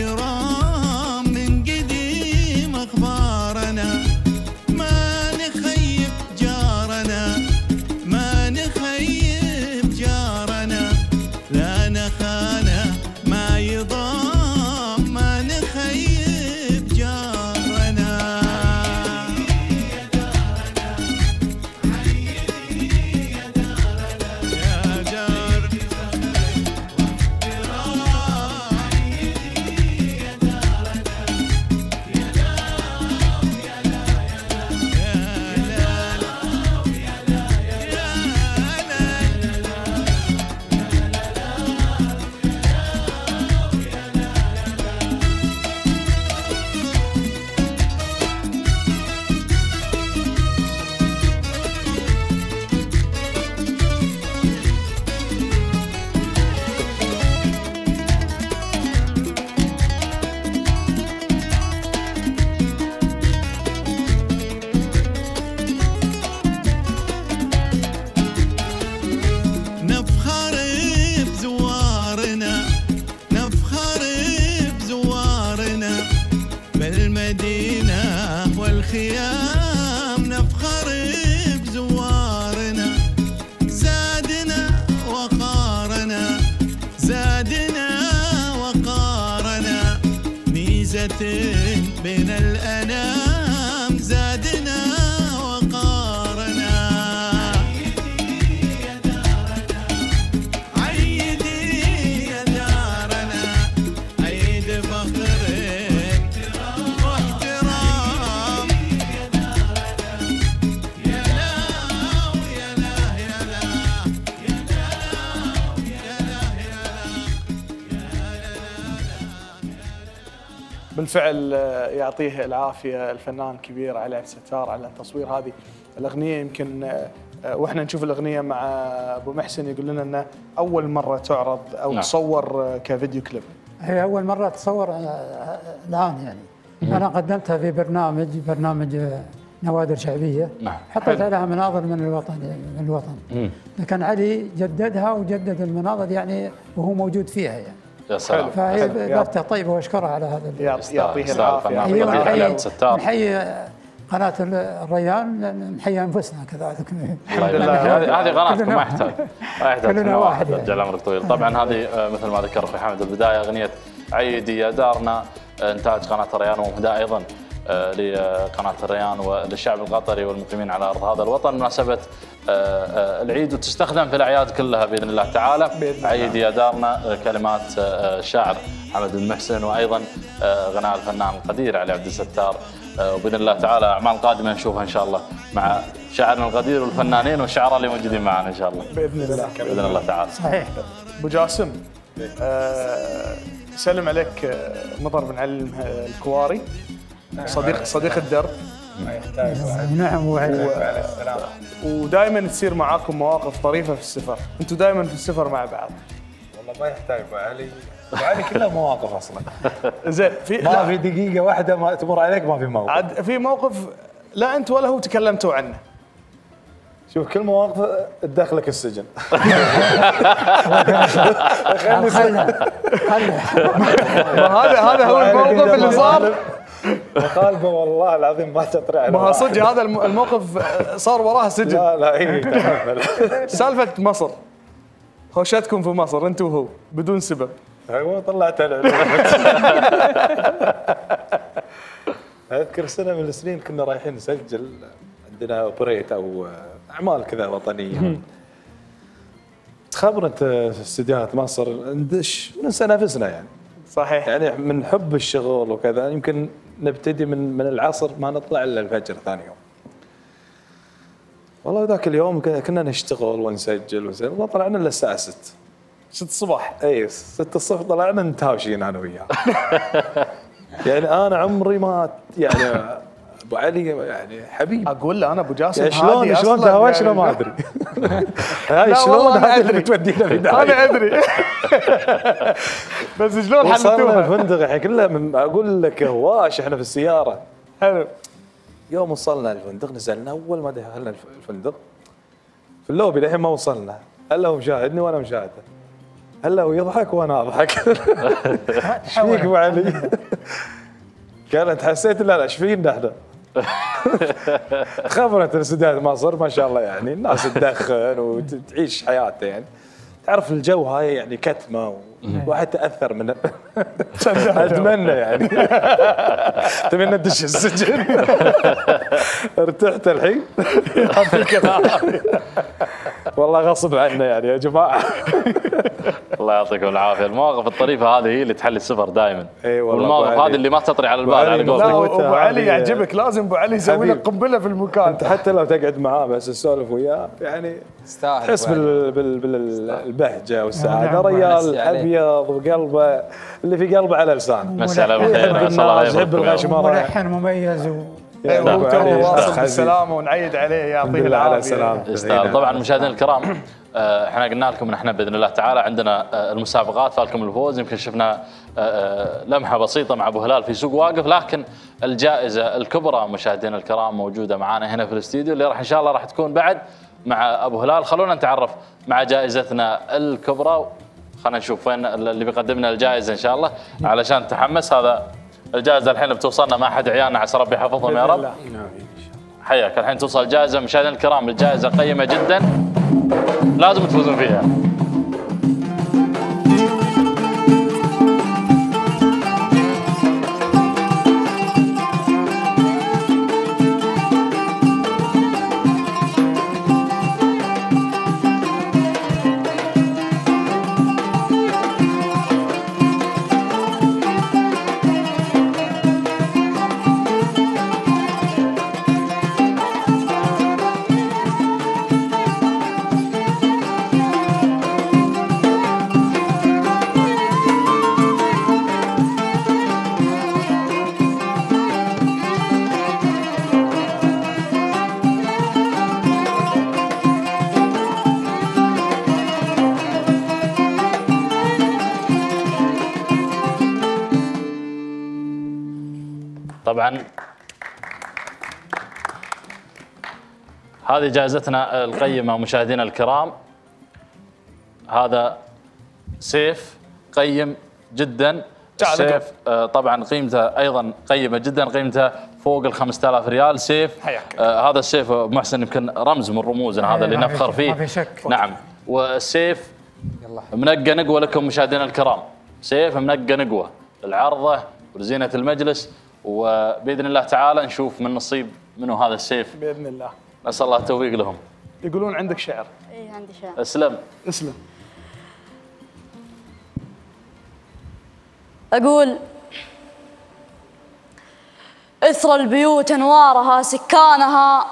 الكرام من قديم أخبارنا، ما نخيب جارنا ما نخيب جارنا، لا نخانه ما يضام ما نخيب جارنا. حيي يا دارنا حيي يا دارنا يا جار بين الأنام، زادنا وقارنا. عيدي يا دارنا عيدي يا دارنا، عيد فخر واحترام. عيدي يا دارنا يا لا ويا لا يا لا يا لا ويا لا يا لا يا لا. بالفعل يعطيه العافية الفنان الكبير علي عبد الستار على تصوير هذه الأغنية. يمكن وإحنا نشوف الأغنية مع أبو محسن يقول لنا أنه أول مرة تعرض أو نعم. تصور كفيديو كليب. هي أول مرة تصور الآن يعني مم. أنا قدمتها في برنامج برنامج نوادر شعبية نعم. حطيت لها مناظر من الوطن من الوطن مم. لكن علي جددها وجدد المناظر يعني وهو موجود فيها يعني. يا سلام. فهي اضافته طيبه واشكرها على هذا. يعطيه العافيه. ايوه نحيي قناه الريان، نحيي انفسنا كذلك. الحمد لله هذه قناتكم ما يحتاج ما يحتاج كلنا واحد رجال عمرك طويل. طبعا هذه مثل ما ذكر اخوي حامد البدايه اغنيه عيدي يا دارنا انتاج قناه الريان ومهداه ايضا لقناه الريان وللشعب القطري والمقيمين على ارض هذا الوطن بمناسبه العيد، وتستخدم في الاعياد كلها باذن الله تعالى. عيد يا دارنا كلمات الشاعر حمد بن محسن وايضا غناء الفنان القدير علي عبد الستار، وباذن الله تعالى اعمال قادمه نشوفها ان شاء الله مع شاعرنا القدير والفنانين والشعراء اللي موجودين معنا ان شاء الله باذن الله باذن الله تعالى. صحيح ابو جاسم أه سلم عليك مطر بن علم الكواري صديق صديق الدرب ما يحتاج نعم وعليكم ودائما تصير معاكم مواقف طريفه في السفر، انتم دائما في السفر مع بعض. والله ما يحتاج ابو علي، ابو علي كلها مواقف اصلا. زين في ما في دقيقه واحده ما تمر عليك ما في موقف. عاد في موقف لا انت ولا هو تكلمتوا عنه. شوف كل مواقف تدخلك السجن. هذا هذا هو الموقف اللي صار. مخالفه والله العظيم ما تطرح. ما صدق هذا الموقف صار وراه سجن. لا لا اي تحمل. سالفه مصر خوشتكم في مصر انت وهو بدون سبب. ايوه طلعت العلوم. اذكر سنه من السنين كنا رايحين نسجل عندنا اوبريت او اعمال كذا وطنيه. تخبرت استديوهات مصر ندش ننسى نفسنا يعني. صحيح يعني من حب الشغل وكذا يمكن نبتدي من من العصر ما نطلع الا الفجر ثاني يوم. والله ذاك اليوم كنا نشتغل ونسجل ونسجل ما طلعنا الا الساعه ستة ستة الصبح. اي ستة الصبح طلعنا نتهاوشين انا وياه. يعني انا عمري ما يعني ابو علي يعني حبيبي اقول له انا ابو جاسم شلون شلون تهاوشنا ما ادري. هاي شلون هذا اللي تودينا في داهيه. انا ادري بس شلون حلتوها؟ الفندق احنا كلها اقول لك هواش احنا في السياره. حلو يوم وصلنا الفندق نزلنا اول ما دخلنا الفندق في اللوبي للحين ما وصلنا الا هو مشاهدني وانا مشاهده. هلا ويضحك وانا اضحك. ايش فيك ابو علي؟ كانت حسيت لا لا ايش فينا احنا؟ خبرة انسداد مصر ما شاء الله، يعني الناس تدخن وتعيش حياتها، يعني تعرف الجو هاي يعني كتمه، والواحد تاثر من اتمنى يعني تمنى ادش السجن. ارتحت الحين والله غصب عنا يعني يا جماعه. الله يعطيكم العافيه، المواقف الطريفه هذه هي اللي تحل السفر دائما. اي والله، والمواقف هذه اللي ما تطري على البال على قولتك. ابو علي يعجبك، لازم ابو علي يسوي لك قنبله في المكان. انت حتى لو تقعد معاه بس تسولف وياه يعني تستاهل، تحس بالبهجه والسعاده. ريال ابيض وقلبه اللي في قلبه على لسانه. مسي على بالخير، نسال الله يحفظكم. ملحن مميز وتو واصل بالسلامه، ونعيد عليه يعطيه العافيه. يستاهل طبعا. مشاهدينا الكرام، احنا قلنا لكم ان احنا باذن الله تعالى عندنا المسابقات، فالكم الفوز. يمكن شفنا لمحه بسيطه مع ابو هلال في سوق واقف، لكن الجائزه الكبرى مشاهدينا الكرام موجوده معنا هنا في الاستديو، اللي راح ان شاء الله راح تكون بعد مع ابو هلال. خلونا نتعرف مع جائزتنا الكبرى، خلينا نشوف وين اللي بيقدمنا الجائزه ان شاء الله، علشان نتحمس. هذا الجائزه الحين بتوصلنا مع احد عيالنا، عسى ربي يحفظهم يا رب. حياك، الحين توصل الجائزه مشاهدينا الكرام، الجائزه قيمه جدا لازم تفوزون فيها. طبعا هذه جائزتنا القيمة مشاهدينا الكرام، هذا سيف قيم جدا. سيف طبعا قيمته ايضا قيمة جدا، قيمته فوق ال خمسة آلاف ريال. سيف آه هذا السيف محسن يمكن رمز من رموزنا، هذا اللي نفخر فيه. ما في شك. نعم، والسيف منقى نقوة لكم مشاهدينا الكرام، سيف منقى نقوة، العرضة ورزينة المجلس، وباذن الله تعالى نشوف من نصيب منه هذا السيف باذن الله. نسال الله التوفيق لهم. يقولون عندك شعر. اي عندي شعر. اسلم اسلم. اقول: اثر البيوت انوارها سكانها،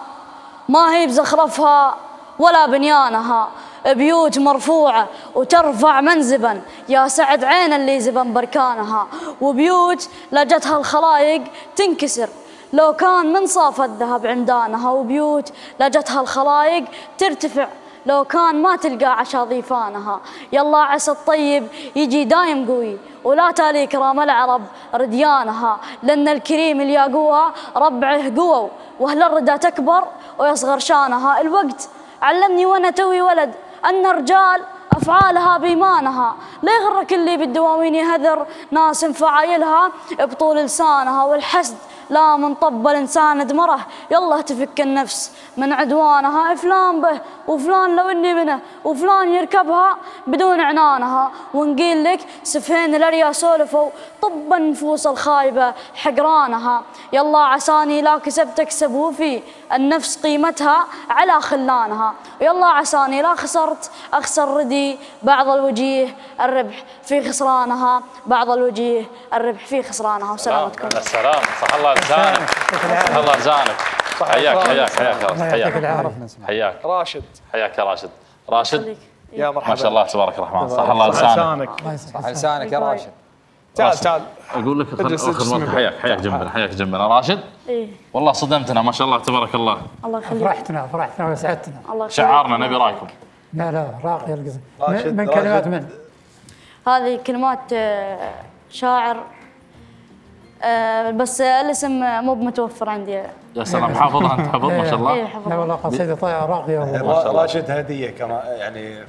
ما هي بزخرفها ولا بنيانها، بيوت مرفوعة وترفع منزبا، يا سعد عين اللي زبن بركانها، وبيوت لجتها الخلايق تنكسر، لو كان من صاف الذهب عمدانها، وبيوت لجتها الخلايق ترتفع، لو كان ما تلقى عشا ضيفانها، يلا عسى الطيب يجي دايم قوي، ولا تالي كرام العرب رديانها، لأن الكريم اللي يقوها ربعه قووا، وأهل الردى تكبر ويصغر شانها، الوقت علمني وأنا توي ولد أن الرجال أفعالها بإيمانها، لا يغرك اللي بالدواوين يهذر ناس فعايلها بطول لسانها، والحسد لا من طب الإنسان دمره، يلا تفك النفس من عدوانها، فلان به وفلان لو إني منه، وفلان يركبها بدون عنانها، ونقيل لك سفهين الأريا سولفوا طب نفوس الخايبة حقرانها، يلا عساني لا كسبت أكسب وفي النفس قيمتها على خلانها، ويلا عساني لا خسرت أخسر ردي بعض الوجيه الربح في خسرانها، بعض الوجيه الربح في خسرانها. وسلامتكم. السلام، صح الله رزانك، صح الله رزانك. حياك حياك حياك حياك حياك راشد. حياك يا راشد. راشد يا مرحبا، ما شاء الله تبارك الرحمن، صح الله لسانك، صح لسانك يا راشد. تعال تعال اقول لك خل حياك حياك جنبنا، حياك جنبنا راشد. ايه والله صدمتنا ما شاء الله تبارك الله. الله يخليك. فرحتنا فرحتنا وسعدتنا. شعارنا نبي رايكم. لا لا راقي القزم. من كلمات من؟ هذه كلمات شاعر بس الاسم مو بمتوفر عندي. يا سلام، حافظها انت، حافظ ما شاء الله. لا والله قصيده طيبه راقيه. راشد هديه كمان يعني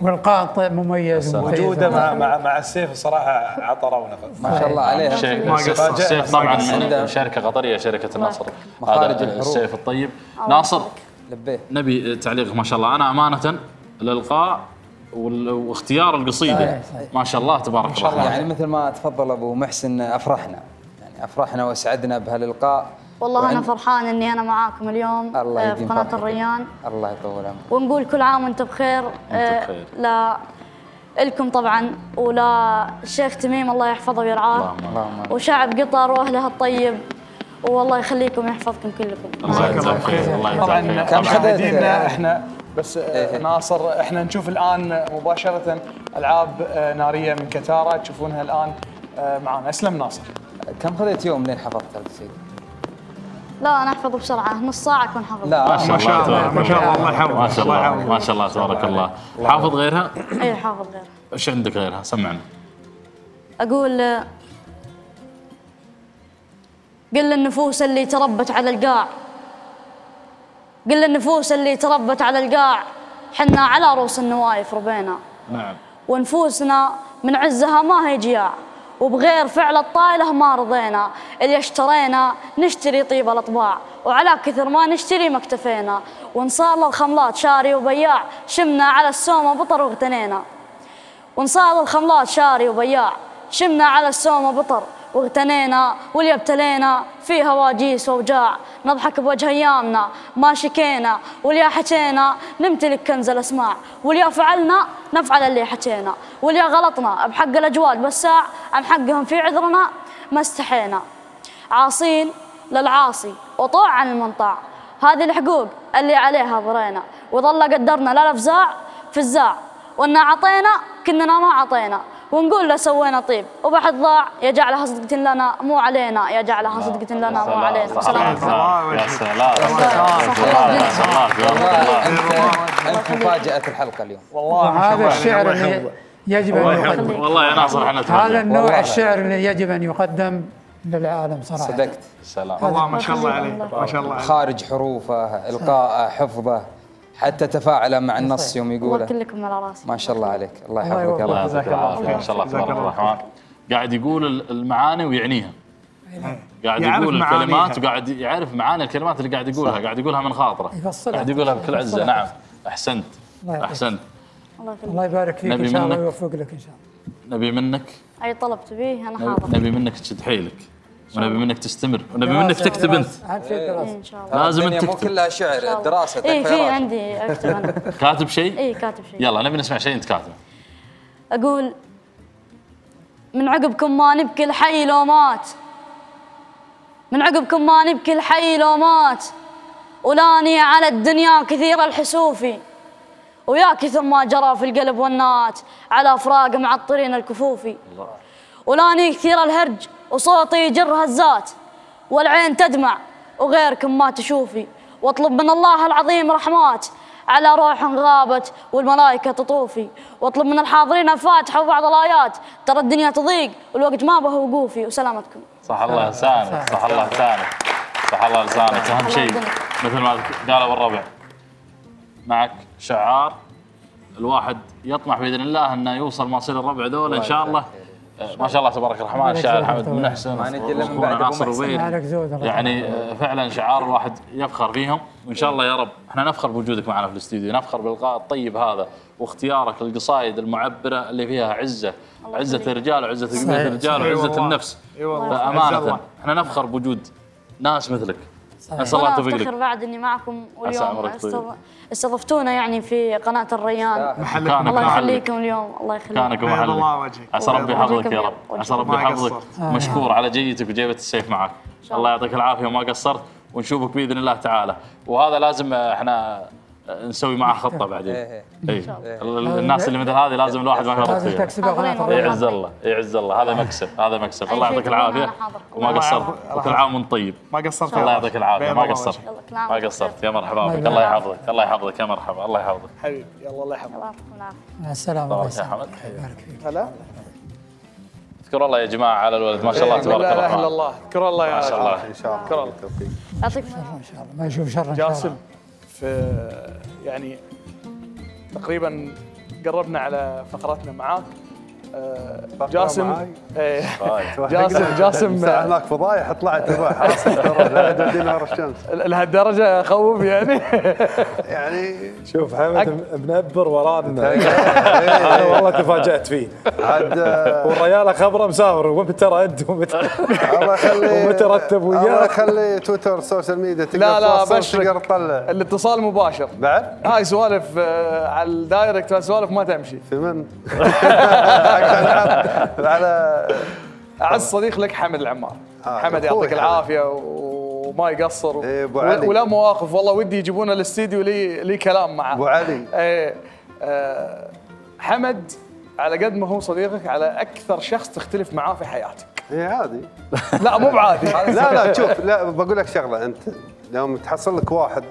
والقاطع مميز وجوده مع مع مع السيف الصراحه عطى ونفس ما شاء الله عليها. السيف طبعا شركه قطريه شركه ناصر، هذا السيف الطيب. ناصر لبيه، نبي تعليق ما شاء الله. انا امانه الالقاء واختيار القصيده ما شاء الله تبارك الله، يعني مثل ما تفضل ابو محسن افرحنا، يعني افرحنا واسعدنا بهالالقاء. والله وعن... انا فرحان اني انا معاكم اليوم في قناه الريان. الله يطول عمرك، ونقول كل عام وانتم بخير. انت بخير لا لكم طبعا، ولا الشيخ تميم الله يحفظه ويرعاه، وشعب قطر واهلها الطيب، والله يخليكم يحفظكم كلكم. الله يجزاك خير. الله يجزاك خير. طبعا مديننا احنا بس ناصر، احنا نشوف الان مباشره العاب ناريه من كتارا تشوفونها الان معانا. اسلم ناصر، كم خذيت يوم لين حفظت القصيده؟ لا انا احفظه بسرعه، نص ساعه اكون حافظ. لا ما شاء الله ما شاء الله الله يحفظك. ما شاء الله ما شاء الله تبارك الله. حافظ غيرها؟ اي حافظ غيرها. ايش عندك غيرها؟ سمعنا. اقول قل للنفوس اللي تربت على القاع، قل للنفوس اللي تربت على القاع، حنا على رؤوس النوايف ربينا. نعم. ونفوسنا من عزها ما هي جياع، وبغير فعل الطائله ما رضينا، اللي اشترينا نشتري طيب الاطباع، وعلى كثر ما نشتري ما اكتفينا، ونصال الخملات شاري وبياع، شمنا على السومه بطر واغتنينا. ونصال الخملات شاري وبياع، شمنا على السومه بطر واغتنينا، واللي ابتلينا فيها واجيس واوجاع، نضحك بوجه ايامنا ما شكينا، واللي حكينا نمتلك كنز الاسماع، واللي فعلنا نفعل اللي حكينا، واللي غلطنا بحق الاجواد بالساع، عن حقهم في عذرنا ما استحينا، عاصين للعاصي وطوع عن المنطاع، هذه الحقوق اللي عليها ضرينا، وظل قدرنا لا الافزاع في الزاع، وان عطينا كننا ما عطينا، ونقول له سوينا طيب وبحد ضاع، يجعلها صدقة لنا مو علينا، يجعلها صدقة لنا مو علينا. سلام. يا سلام يا سلام. انت مفاجأة الحلقة اليوم والله. هذا الشعر اللي يجب ان يقدم، والله يا ناصر احنا هذا النوع الشعر اللي يجب ان يقدم للعالم صراحة. صدقت. سلام والله ما شاء الله عليك ما شاء الله عليك. خارج حروفه، القائه، حفظه، حتى تفاعله مع النص يوم يقوله. كلكم على راسي ما شاء الله عليك. الله يحفظك. الله يجزاك العافيه ما شاء الله تبارك الرحمن. قاعد يقول المعاني ويعنيها، قاعد يقول الكلمات وقاعد يعرف معاني الكلمات اللي قاعد يقولها، قاعد يقولها من خاطره، قاعد يقولها بكل عزه. نعم احسنت احسنت. الله يبارك فيك ان شاء الله ويوفق لك ان شاء الله. نبي منك اي طلب تبيه انا حاضر. نبي منك تشد حيلك، ونبي منك تستمر، ونبي منك تكتب انت. إيه لازم انت تكتب. مو كلها شعر، دراسه. اي في عندي اكتب انا. كاتب شيء؟ اي كاتب شيء. يلا نبي نسمع شيء انت كاتبه. اقول من عقبكم ما نبكي الحي لو مات، من عقبكم ما نبكي الحي لو مات، ولاني على الدنيا كثير الحسوفي، ويا كثر ما جرى في القلب والنات، على افراق معطرين الكفوفي، ولاني كثير الهرج وصوتي يجر هزات، والعين تدمع وغيركم ما تشوفي، واطلب من الله العظيم رحمات، على روح غابت والملائكة تطوفي، واطلب من الحاضرين الفاتحة وبعض الآيات، ترى الدنيا تضيق والوقت ما به وقوفي. وسلامتكم. صح الله لسانك، صح الله لسانك، صح الله لسانك. أهم شيء مثل ما قالوا الربع معك شعار الواحد يطمح بإذن الله أنه يوصل ما يصير الربع دول إن شاء الله. ما شاء الله تبارك الرحمن. شاعر حمد بن محسن ناصر وبيت، يعني فعلا شعار الواحد يفخر فيهم. وان شاء الله يا رب احنا نفخر بوجودك معنا في الاستديو، نفخر باللقاء الطيب هذا، واختيارك للقصائد المعبره اللي فيها عزه، عزه الرجال وعزه قبيله الرجال وعزه النفس. فامانه احنا نفخر بوجود ناس مثلك. نسال الله التوفيق لك. افتخر بعد اني معكم واليوم استضفتونا يعني في قناه الريان. الله يخليكم اليوم. الله يخليكم. كانك ومحلك. الله وجهك. عسى ربي يحفظك يا رب. عسى ربي يحفظك. مشكور على جيتك وجيبه السيف معك. الله يعطيك العافيه وما قصرت، ونشوفك باذن الله تعالى. وهذا لازم احنا نسوي معه خطه بعدين. اي الناس اللي مثل هذه لازم الواحد ما يغلط فيها. يعز الله يعز الله. هذا مكسب هذا مكسب. الله يعطيك العافيه وما قصرت، وكل عام وانت طيب. ما قصرت. الله يعطيك العافيه ما قصرت ما قصرت. يا مرحبا بك. الله يحفظك الله يحفظك. يا مرحبا الله يحفظك حبيبي. يلا الله يحفظك. مع السلامه. الله يسلمك. هلا اذكروا الله يا جماعه على الولد ما شاء الله تبارك الله. لا اله الا الله. اذكروا الله يا شباب ان شاء الله. يعطيك ان شاء الله ما يشوف شر. جاسم في يعني تقريبا قربنا على فقراتنا معاك. جاسم جاسم جاسم هناك فضايح طلعت حاصل ترى لهالدرجه اخوف يعني يعني شوف حمد منبر ورادنا انا والله تفاجات فيه عاد والرجال خبره مسافر ومترد الله يخليه ومترتب وياه الله يخليه تويتر سوشيال ميديا تقدر توصل تقدر تطلع الاتصال مباشر بعد هاي سوالف على الدايركت سوالف ما تمشي ثمن على اعز صديق لك حمد العماري. آه حمد يعطيك العافيه وما يقصر إيه ولا مواقف والله ودي يجيبونه للاستديو لي لي كلام معه ابو علي. إيه آه حمد على قد ما هو صديقك على اكثر شخص تختلف معاه في حياتك. اي عادي لا مو بعادي لا لا شوف لا بقول لك شغله انت لو تحصل لك واحد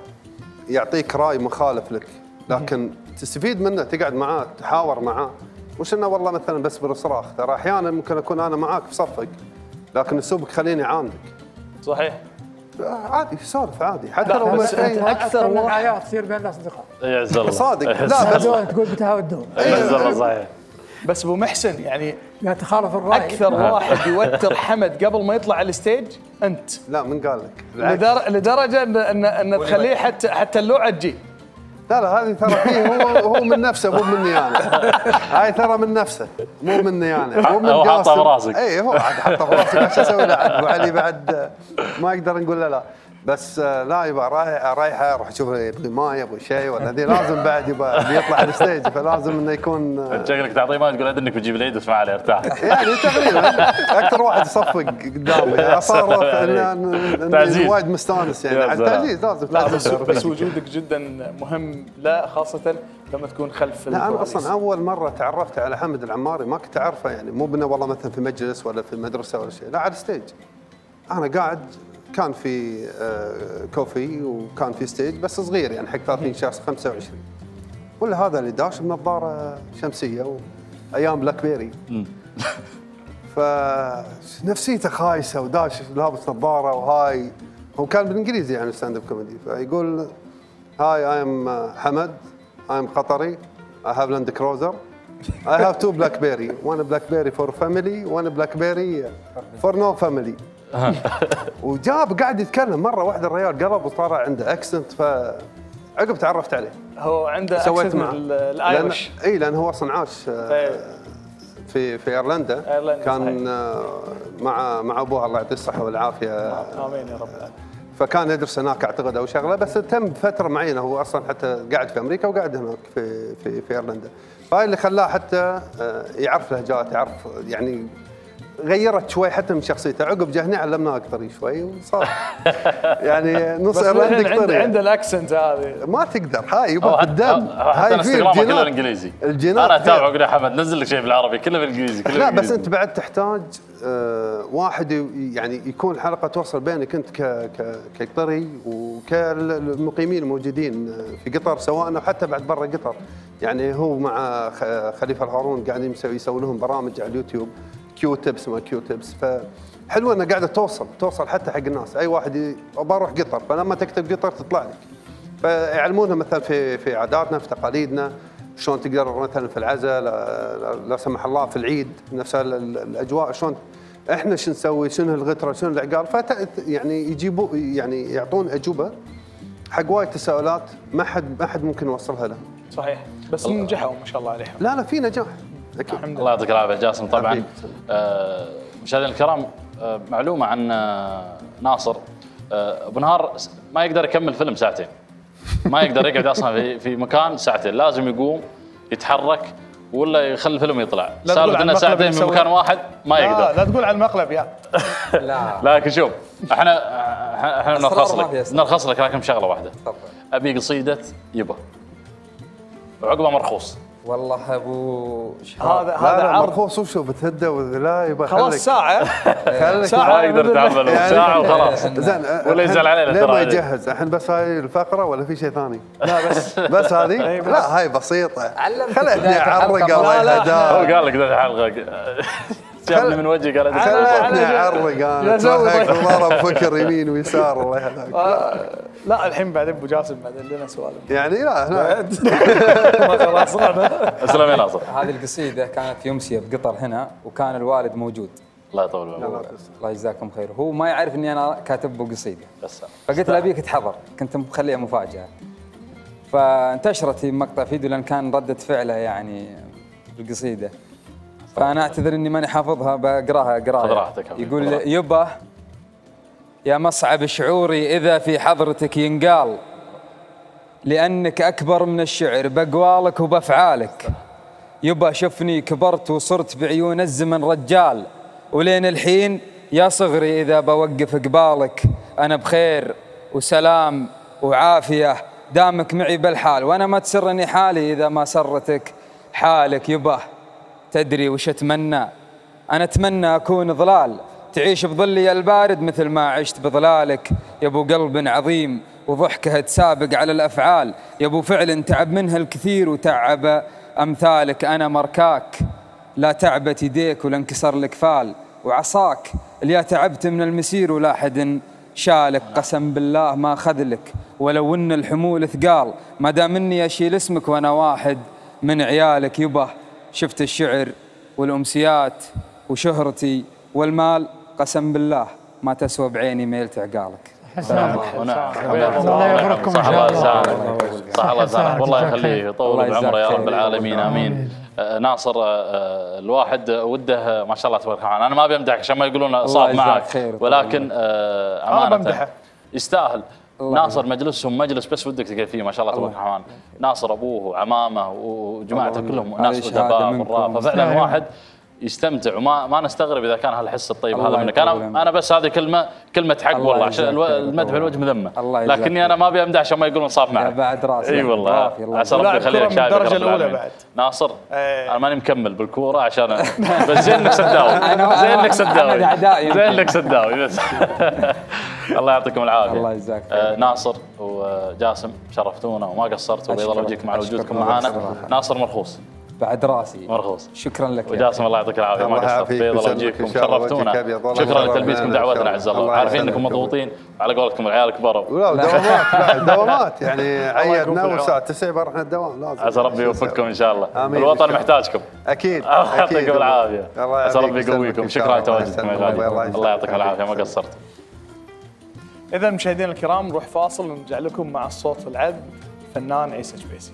يعطيك راي مخالف لك لكن تستفيد منه تقعد معاه تحاور معاه مش انه والله مثلا بس بالصراخ ترى احيانا ممكن اكون انا معاك في صفك لكن اسلوبك خليني عاندك. صحيح. عادي سولف عادي حتى لو بس اكثر من الحياه تصير بين الاصدقاء. اي عز الله صادق لا بس تقول بتهاوى الدوم. اي عز الله صحيح. بس ابو محسن يعني لا تخالف الراي اكثر واحد يوتر حمد قبل ما يطلع على الستيج انت. لا من قال لك؟ لدرجه ان ان تخليه حتى حتى اللوعه تجي. لا لا هذه ترى فيه هو هو من نفسه مو مني انا. هاي ترى من نفسه مو مني انا مو من جاسم. حطها براسك. اي هو عاد حطها براسك ايش اسوي له عاد ابو علي بعد ما اقدر نقول له لا بس لا يبقى رايحه رايحه روح شوف يبغى ما يبغى شيء ولا ذي لازم بعد يبقى بيطلع على الستيج فلازم انه يكون شكلك تعطيه ما تقول انك بتجيب العيد واسمع عليه ارتاح. يعني تقريبا اكثر واحد يصفق قدامي صار انه وايد مستانس يعني التعزيز لازم لازم بس وجودك جدا مهم لا خاصه لما تكون خلف لا انا اصلا اول مره تعرفت على حمد العماري ما كنت اعرفه يعني مو بانه والله مثلا في مجلس ولا في مدرسه ولا شيء لا على الستيج انا قاعد كان في كوفي وكان في ستيج بس صغير يعني حق ثلاثين شخص خمسة وعشرين ولا هذا اللي داش بنظاره شمسيه وايام بلاك بيري فنفسيته خايسه وداش لابس نظاره وهاي هو كان بالانجليزي يعني ستاند اب كوميدي فيقول هاي اي ام حمد اي ام قطري اي هاف لاند كروزر اي هاف تو بلاك بيري وان بلاك بيري فور فاميلي وان بلاك بيري فور نو فاميلي وجاب قاعد يتكلم مره واحده الرجال قرب وصار عنده اكسنت فعقب تعرفت عليه هو عنده اكسنت الايرش اي لان هو اصلا عاش في في ايرلندا, إيرلندا كان مع مع ابوه الله يعطيه الصحه والعافيه امين يا رب فكان يدرس هناك اعتقد او شغله بس تم فتره معينه هو اصلا حتى قاعد في امريكا وقاعد هناك في في في ايرلندا فهاي اللي خلاه حتى يعرف لهجات يعرف يعني غيرت شوي حتى من شخصيته عقب جهني علمناه اكثر شوي وصار يعني نص ايرلندي عند عنده الاكسنت هذه ما تقدر هاي يبا بالدم هاي في كله بالانجليزي انا اتابعه اقول حمد نزل لك شيء بالعربي كله بالانجليزي كله لا بس انت بعد تحتاج آه واحد يعني يكون الحلقه توصل بينك انت كقطري وكالمقيمين الموجودين في قطر سواء او حتى بعد برا قطر يعني هو مع خليفه الهارون قاعدين يسوي لهم برامج على اليوتيوب كيو تبس ما كيو تبس فحلوه انها قاعده توصل توصل حتى حق الناس اي واحد بروح قطر فلما تكتب قطر تطلع لك فيعلمونا مثلا في في عاداتنا في تقاليدنا شلون تقدر مثلا في العزاء لا سمح الله في العيد نفس الاجواء شلون احنا شو نسوي شنو الغتره شنو العقال ف يعني يجيبوا يعني يعطون اجوبه حق وايد تساؤلات ما حد ما حد ممكن يوصلها له صحيح بس نجحوا ما شاء الله عليهم لا لا في نجاح أكيد. الله يعطيك العافيه جاسم طبعا آه مشاهدينا الكرام آه معلومه عن آه ناصر آه ابو نهار ما يقدر يكمل فيلم ساعتين ما يقدر يقعد اصلا في, في مكان ساعتين لازم يقوم يتحرك ولا يخلي الفيلم يطلع صار لنا ساعتين من مكان واحد ما يقدر لا لا تقول على المقلب يا لا لكن شوف احنا احنا نرخص لك نرخص لك لكن بشغله واحده ابي قصيده يبا وعقبه مرخوص والله ابو هذا هذا عرض شوف شو بتهدى ولا يبغى خلاص ساعه ساعه ما يقدر يتعامل ساعه وخلاص زين ولا يزعل علينا ترى ما يجهز الحين بس هاي الفقره ولا في شيء ثاني لا بس بس هذه لا هاي بسيطه خليتني اعرق الله يهداك هو قال لك ذا الحلقه جابني من وجهي قال خلتني اعرق انا تضحك وضرب فكر يمين ويسار الله يهداك. لا الحين بعد ابو جاسم بعدين لنا سؤال يعني لا احنا خلاص اسلم يا ناصر. هذه القصيده كانت يمسيه بقطر هنا وكان الوالد موجود الله يطول بعمره الله يجزاكم خير. هو ما يعرف اني انا كاتب له قصيده بس فقلت له ابيك تحضر كنت مخليها مفاجاه. فانتشرت في مقطع فيديو لان كان رده فعله يعني بالقصيده فانا اعتذر اني ماني حافظها بقراها قراءه. يقول يبا يا مصعب شعوري اذا في حضرتك ينقال لانك اكبر من الشعر باقوالك وبافعالك. يبا شفني كبرت وصرت بعيون الزمن رجال ولين الحين يا صغري اذا بوقف قبالك انا بخير وسلام وعافيه دامك معي بالحال وانا ما تسرني حالي اذا ما سرتك حالك. يبا تدري وش اتمنى انا اتمنى اكون ظلال تعيش بظلي البارد مثل ما عشت بظلالك. يا ابو قلب عظيم وضحكه تسابق على الافعال يا ابو فعل تعب منها الكثير وتعب امثالك. انا مركاك لا تعبت يديك ولا انكسر الكفال وعصاك اللي تعبت من المسير ولا حد شالك. قسم بالله ما خذلك ولو ان الحمول ثقال ما دام اني اشيل اسمك وانا واحد من عيالك. يبه شفت الشعر والامسيات وشهرتي والمال قسم بالله ما تسوى بعيني ميلة عقالك. الله يغركم ان شاء الله صح الله يسامحك والله يخليه يطول بعمره يا رب العالمين امين. ناصر الواحد وده ما شاء الله تبارك الرحمن انا ما ابي امدحك عشان ما يقولون صعب معك ولكن امانه يستاهل ناصر مجلسهم مجلس بس ودك تقعد فيه ما شاء الله تبارك الرحمن. ناصر ابوه وعمامه وجماعته كلهم ناس ادباء وراء ففعلا واحد يستمتع وما ما نستغرب اذا كان هالحس الطيب هذا منك. انا انا بس هذه كلمه كلمه حق والله عشان المدح الوجه مذمه لكني انا ما ابي امدح عشان ما يقولون صاف معك. بعد راسي اي والله عسى ربي يخليك شايف الدرجه الاولى بعد ناصر. انا ماني مكمل بالكوره عشان بس زين انك سداوي زين انك سداوي زين انك سداوي بس الله يعطيكم العافيه. الله يجزاك ناصر وجاسم شرفتونا وما قصرتوا وبيض الله وجهكم على وجودكم معانا. ناصر مرخوص بعد راسي مرخوص شكرا لك وجاسم الله يعطيك العافيه ما قصرت بيض الله وجهكم شرفتونا شكرا لتلبيتكم دعوتنا عز الله. عارفين انكم مضغوطين على قولتكم العيال كبروا دوامات دوامات يعني عيدنا والساعه تسعة برحنا الدوام لازم عسى ربي يوفقكم ان شاء الله الوطن محتاجكم اكيد الله يعطيكم العافيه عسى ربي يقويكم شكرا على تواجدكم يا غالي الله يعطيكم العافيه ما قصرت. اذا مشاهدينا الكرام نروح فاصل ونرجع لكم مع الصوت والعد الفنان عيسى الكبيسي.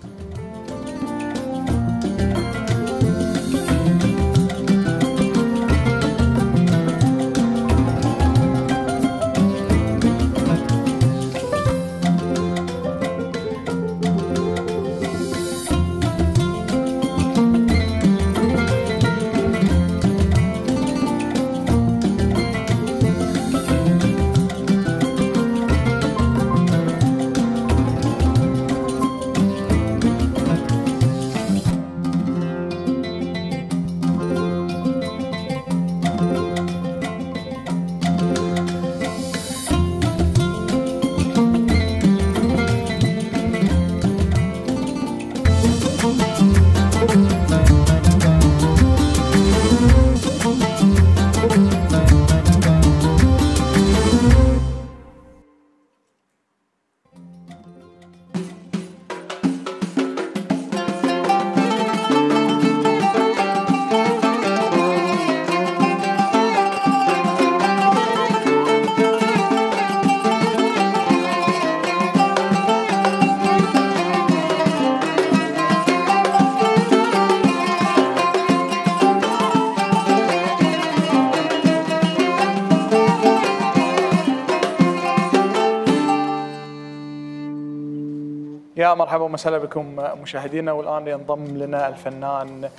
مرحبا ومسهلا بكم مشاهدينا والان ينضم لنا الفنان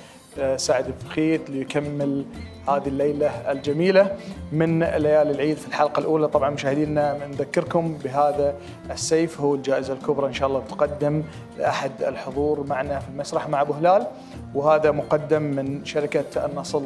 سعد بخيت ليكمل هذه الليله الجميله من ليالي العيد في الحلقه الاولى. طبعا مشاهدينا نذكركم بهذا السيف هو الجائزه الكبرى ان شاء الله تقدم لاحد الحضور معنا في المسرح مع ابو هلال وهذا مقدم من شركه النصل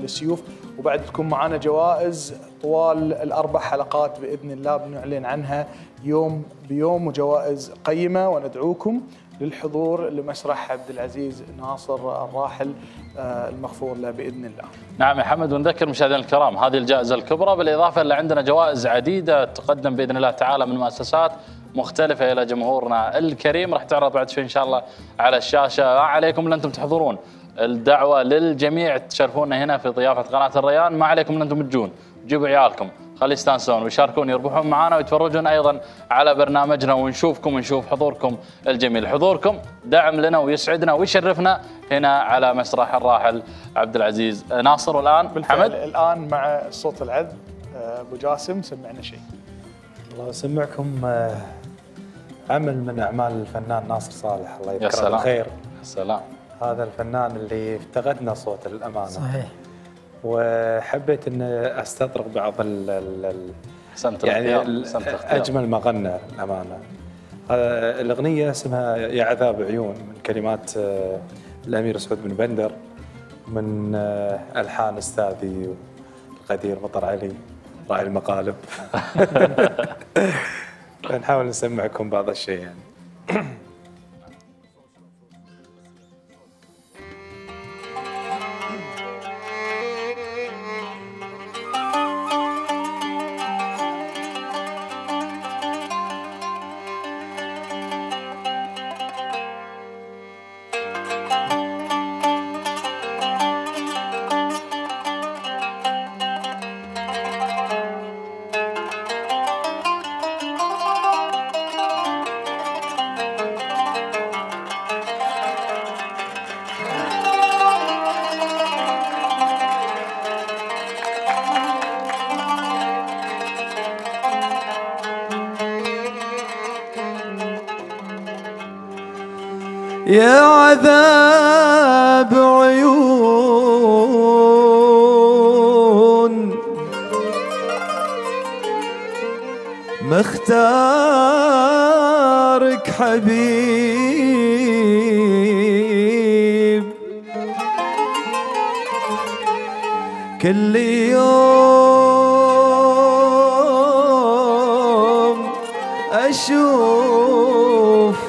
للسيوف وبعد تكون معنا جوائز طوال الاربع حلقات باذن الله بنعلن عنها يوم بيوم وجوائز قيمة وندعوكم للحضور لمسرح عبد العزيز ناصر الراحل المغفور له باذن الله. نعم يا حمد، ونذكر مشاهدينا الكرام هذه الجائزه الكبرى، بالاضافه اللي عندنا جوائز عديده تقدم باذن الله تعالى من مؤسسات مختلفه الى جمهورنا الكريم، راح تعرض بعد شوي ان شاء الله على الشاشه، عليكم ان انتم تحضرون، الدعوه للجميع تشرفونا هنا في ضيافه قناه الريان، ما عليكم ان انتم تجون، جيبوا عيالكم، خلي يستانسون ويشاركون يربحون معنا ويتفرجون أيضا على برنامجنا، ونشوفكم ونشوف حضوركم الجميل، حضوركم دعم لنا ويسعدنا ويشرفنا هنا على مسرح الراحل عبد العزيز ناصر. والآن حمد، الآن مع صوت العذب أبو جاسم سمعنا شيء. الله يسمعكم عمل من أعمال الفنان ناصر صالح الله يذكره بالخير. يا سلام، هذا الفنان اللي افتقدنا صوت الأمانة. صحيح. وحبيت ان استطرق بعض ال ال يعني ال اجمل ما غنى الامانه. الاغنيه اسمها يا عذاب عيون من كلمات الامير سعود بن بندر من الحان استاذي القدير مطر علي راعي المقالب. نحاول نسمعكم بعض الشيء يعني. يا عذاب عيون مختارك حبيب كل يوم أشوف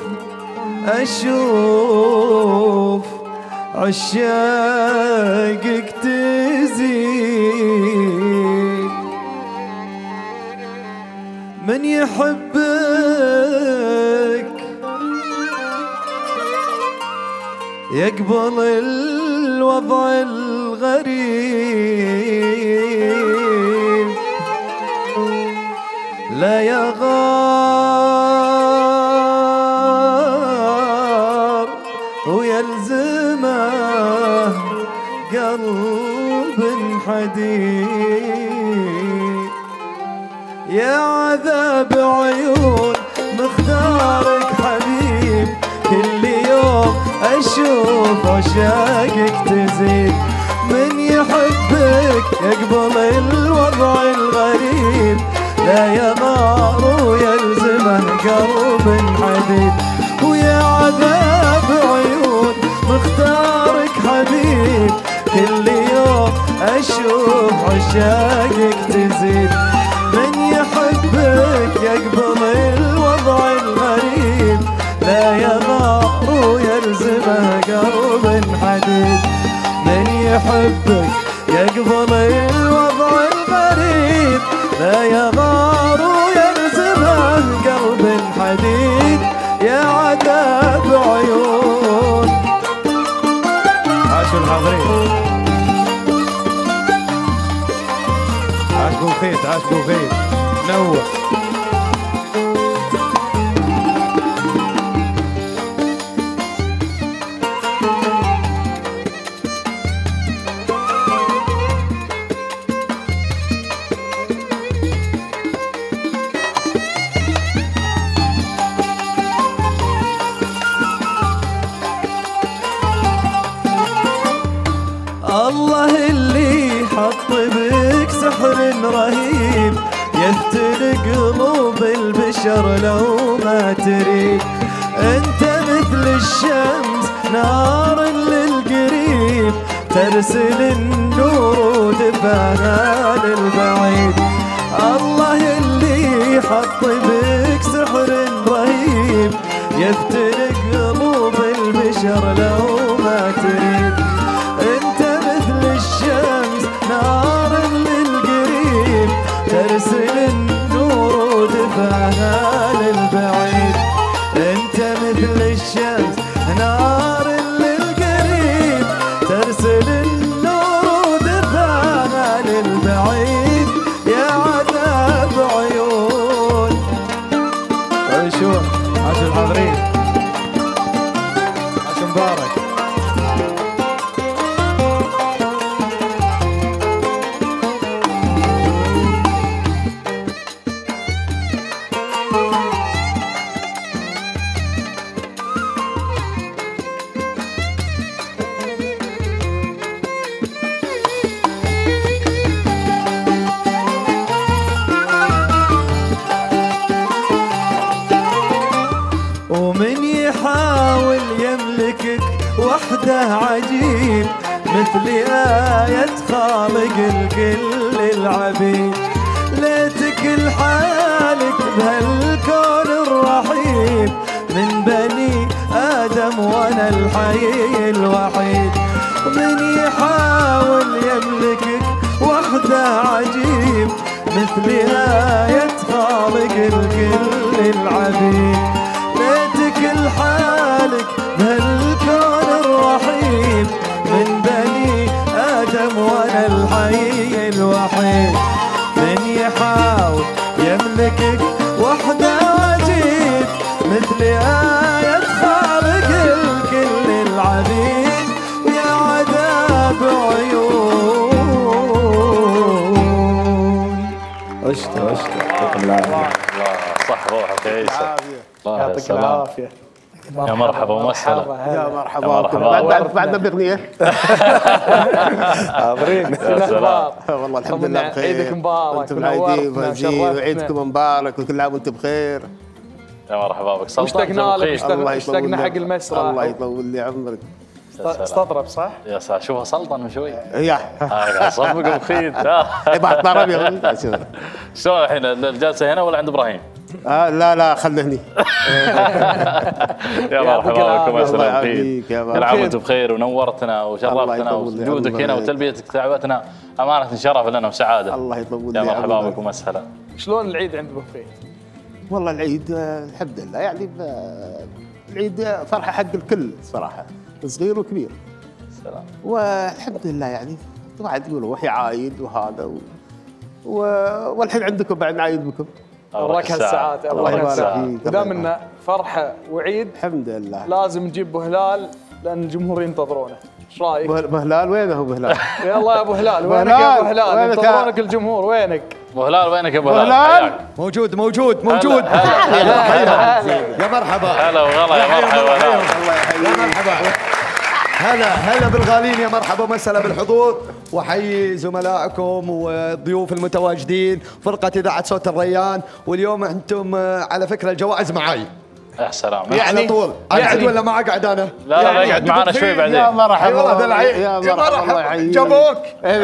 أشوف عشاقك تزيد من يحبك يقبل الوضع الغريب لا يا غار ويلزمه قلب حديد يا عذاب عيون مختارك حبيب كل يوم أشوف عشاقك تزيد من يحبك يقبل الوضع الغريب لا يغار ويلزمه قلب حديد ويا عذاب عيون مختارك حبيب كل يوم أشوف عشاقك تزيد من يحبك يقبل الوضع الغريب لا يغار ويلزمه قلب حديد من يحبك يقبل الوضع الغريب لا يغار ويلزمه قلب حديد يا عذاب عيون. عاشوا الحاضرين، عاش بو خيت، عاش بو خيت، نور. رهيب يفتن قلوب البشر لو ما تريد انت مثل الشمس نار للقريب ترسل النور وتبانا للبعيد الله اللي حط بك سحر رهيب يفتن قلوب وحده عجيب مثل آية خالق الكل العبيد. ليتك لحالك بهالكون الرحيم من بني آدم وأنا الحي الوحيد. من يحاول يملكك وحده عجيب مثل آية خالق الكل العبيد. ليتك لحالك بهالكون الرحيم من بني آدم وأنا الحي الوحيد. من يحاول يملكك وحده عجيب مثل آية خالق الكل العبيد. يا عذاب عيون. عشت عشت يعطيكم العافية. صح روحك يا عيسى. يعطيك العافية. يا مرحبا ومسهلا. يا مرحبا بعد بعد بأغنية. عابرين. يا سلام. والله الحمد لله بخير. عيدك مبارك. انتم عايدين وعيدكم مبارك وكل عام وانتم بخير. يا مرحبا بك. اشتقنا لك اشتقنا حق المسرح. الله يطول لي عمرك. استطرب صح؟ يا سلام شوفها سلطن من شوي. يا صفق مخيط. بعد ما ربي. شلون الحين الجلسة هنا ولا عند ابراهيم؟ آه لا لا خلنا هني. يا مرحبا بكم يا سلام الدين. كل عام وانتم بخير ونورتنا وشرفتنا وجودك هنا وتلبيتك دعوتنا امانه شرف لنا وسعاده. الله يطول لي. يا مرحبا بكم وسهلا. شلون العيد عند ابو فهد؟ والله العيد الحمد لله يعني العيد فرحه حق الكل صراحه صغير وكبير. سلام. والحمد لله يعني طبعا تقول روحي عايد وهذا و... و... والحين عندكم بعد نعايد بكم. الله الساعات الله يبارك فيك. دام ان فرحه وعيد الحمد لله لازم نجيب بهلال لان الجمهور ينتظرونه. ايش رايك؟ بهلال وينه هو بهلال؟ يلا يا ابو هلال وينك يا ابو هلال؟ ينتظرونك الجمهور وينك؟ ابو هلال وينك يا ابو هلال؟ موجود موجود موجود. يا مرحبا. هلا وغلا يا مرحبا. الله يحييك. يا مرحبا. هلا هلا بالغالين. يا مرحبا ومسهلا بالحضور وحيي زملائكم والضيوف المتواجدين فرقة إذاعة صوت الريان. واليوم أنتم على فكرة الجوائز معاي. يا سلام يعني طول يعني اقعد ولا ما اقعد انا؟ لا لا اقعد معنا شوي بعدين. يا مرحبا يا مرحبا جابوك. نعم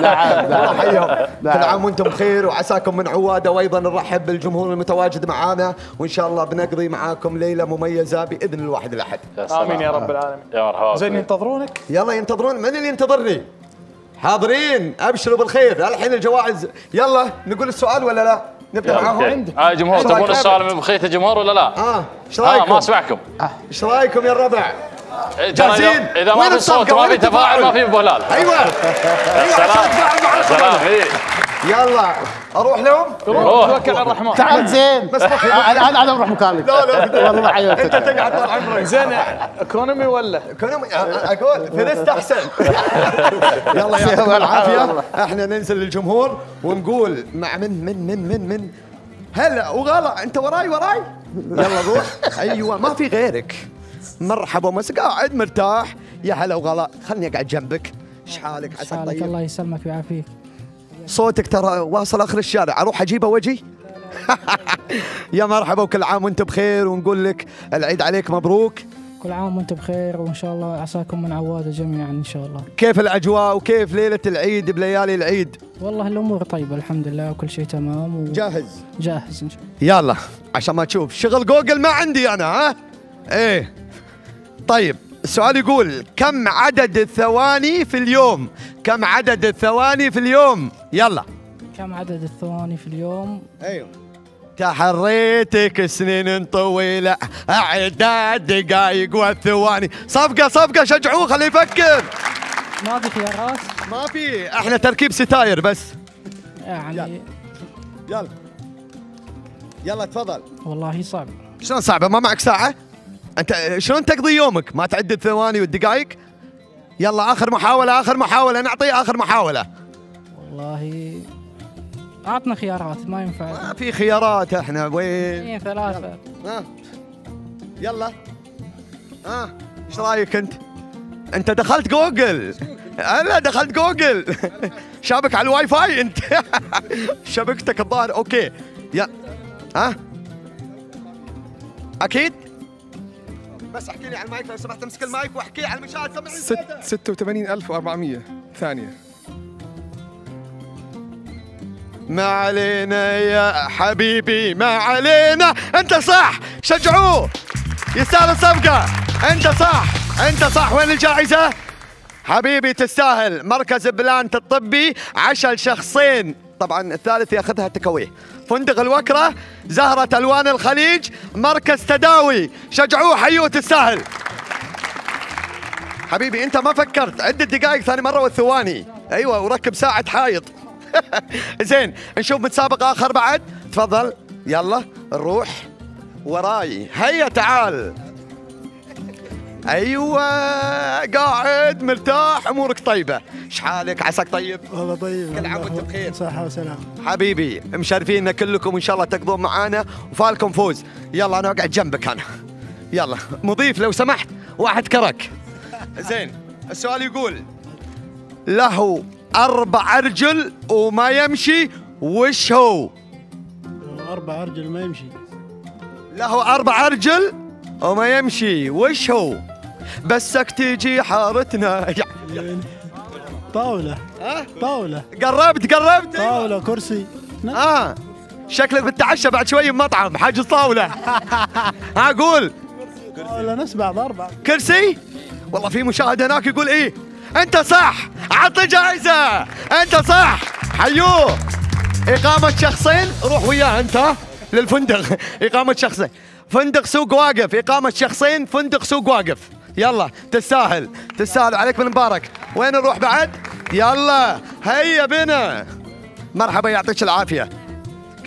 نعم نعم حياهم. كل عام وانتم بخير وعساكم من عواده. وايضا نرحب بالجمهور المتواجد معانا وان شاء الله بنقضي معاكم ليله مميزه باذن الواحد الاحد. امين يا رب العالمين. يا مرحبا. زين ينتظرونك؟ يلا ينتظرون. من اللي ينتظرني؟ حاضرين ابشروا بالخير. الحين الجوائز. يلا نقول السؤال ولا لا؟ نبدا معاهم عندك. اه جمهور تبون السالم ابو خيت الجمهور ولا لا؟ اه ايش رايكم؟ اه ما اسمعكم. ايش آه. رايكم يا الربع؟ جاهزين؟ اذا ما في صوت ما في تفاعل ما في ابو هلال. ايوه ايوه سلام. يلا اروح لهم؟ روح توكل على الرحمن. تعال زين بس انا انا بروح مكانك. لا لا والله حياتك انت تقعد طال عمرك. زين اكونومي ولا؟ اكونومي اقول فلست احسن. يلا يعطيكم العافيه. احنا ننزل للجمهور ونقول مع من من من من من هلا وغلا. انت وراي وراي؟ يلا روح. ايوه ما في غيرك. مرحبا ومسك قاعد مرتاح. يا هلا وغلا. خلني اقعد جنبك. ايش حالك؟ عساك طيب. الله يسلمك ويعافيك. صوتك ترى واصل اخر الشارع. اروح اجيبه واجي. يا مرحبا وكل عام وانت بخير ونقول لك العيد عليك مبروك. كل عام وانت بخير وان شاء الله عساكم من عواده جميعا ان شاء الله. كيف الاجواء وكيف ليله العيد بليالي العيد؟ والله الامور طيبه الحمد لله وكل شيء تمام. و... جاهز؟ جاهز ان شاء الله. يلا عشان ما تشوف شغل جوجل ما عندي انا. ها؟ ايه طيب. السؤال يقول كم عدد الثواني في اليوم؟ كم عدد الثواني في اليوم؟ يلا كم عدد الثواني في اليوم؟ ايوه تحريتك سنين طويلة أعداد دقايق والثواني. صفقة صفقة شجعوه خليه يفكر. ما في خيارات؟ ما في احنا تركيب ستاير بس يعني. يلا يلا, يلا تفضل. والله صعب. شلون صعبة؟ ما معك ساعة؟ انت شلون تقضي يومك؟ ما تعد الثواني والدقائق؟ يلا اخر محاولة اخر محاولة نعطيه اخر محاولة. والله اعطنا خيارات ما ينفع. ما في خيارات احنا وين؟ اثنين ثلاثة. ها يلا ها ايش رايك انت؟ انت دخلت جوجل. انا دخلت جوجل. شابك على الواي فاي انت. شبكتك الظاهر اوكي. يا ها اكيد بس احكي لي على المايك لو سمحت، امسك المايك واحكي على المشاهد. سمعني الساده. ستة وثمانين ألف وأربعمية ثانيه. ما علينا يا حبيبي، ما علينا، انت صح، شجعوه، يستاهل الصفقه، انت صح، انت صح. وين الجائزه؟ حبيبي تستاهل مركز بلانت الطبي عشان شخصين، طبعا الثالث ياخذها تكويه، فندق الوكره، زهره الوان الخليج، مركز تداوي، شجعوه، حيوه، تستاهل. حبيبي انت ما فكرت، عد الدقائق ثاني مره والثواني، ايوه، وركب ساعه حائط. زين، نشوف متسابق اخر بعد، تفضل، يلا نروح وراي، هيا تعال. ايوه، قاعد مرتاح، امورك طيبه، شحالك، عساك طيب؟ والله طيب، كل عام وانت بخير، صحه وسلام حبيبي، مشرفينا كلكم، وان شاء الله تقضون معانا وفالكم فوز. يلا انا اقعد جنبك انا، يلا مضيف لو سمحت، واحد كرك. زين، السؤال يقول له اربع رجل وما يمشي، وش هو؟ اربع رجل ما يمشي، له اربع رجل وما يمشي، وش هو؟ بسك تجي حارتنا. طاولة. ها؟ طاولة. قربت قربت. طاولة، كرسي. اه شكلك بتتعشى بعد شوي بمطعم حاجز طاولة. ها قول. طاولة نفس بعض أربعة. كرسي؟ والله في مشاهد هناك يقول إيه؟ أنت صح، عطي جائزة، أنت صح، حيوه. إقامة شخصين، روح وياه أنت للفندق، إقامة شخصين، فندق سوق واقف، إقامة شخصين، فندق سوق واقف. يلا تستاهل، تستاهل، عليك بالمبارك. وين نروح بعد؟ يلا هيا بنا. مرحبا، يعطيك العافية،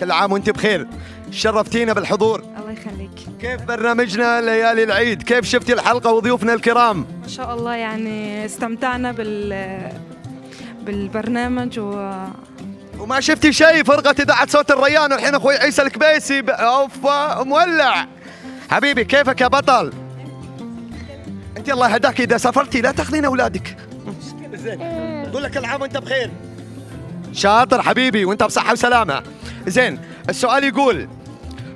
كل عام وانت بخير، شرفتينا بالحضور. الله يخليك. كيف برنامجنا ليالي العيد؟ كيف شفتي الحلقة وضيوفنا الكرام؟ ما شاء الله، يعني استمتعنا بال بالبرنامج و وما شفتي شيء. فرقة إذاعة صوت الريان، والحين أخوي عيسى الكبيسي ب... أوفا مولع. حبيبي كيفك يا بطل؟ أنت الله يهداك إذا سافرتي لا تاخذين أولادك. زين، أقول لك كل عام وأنت بخير. شاطر حبيبي، وأنت بصحة وسلامة. زين، السؤال يقول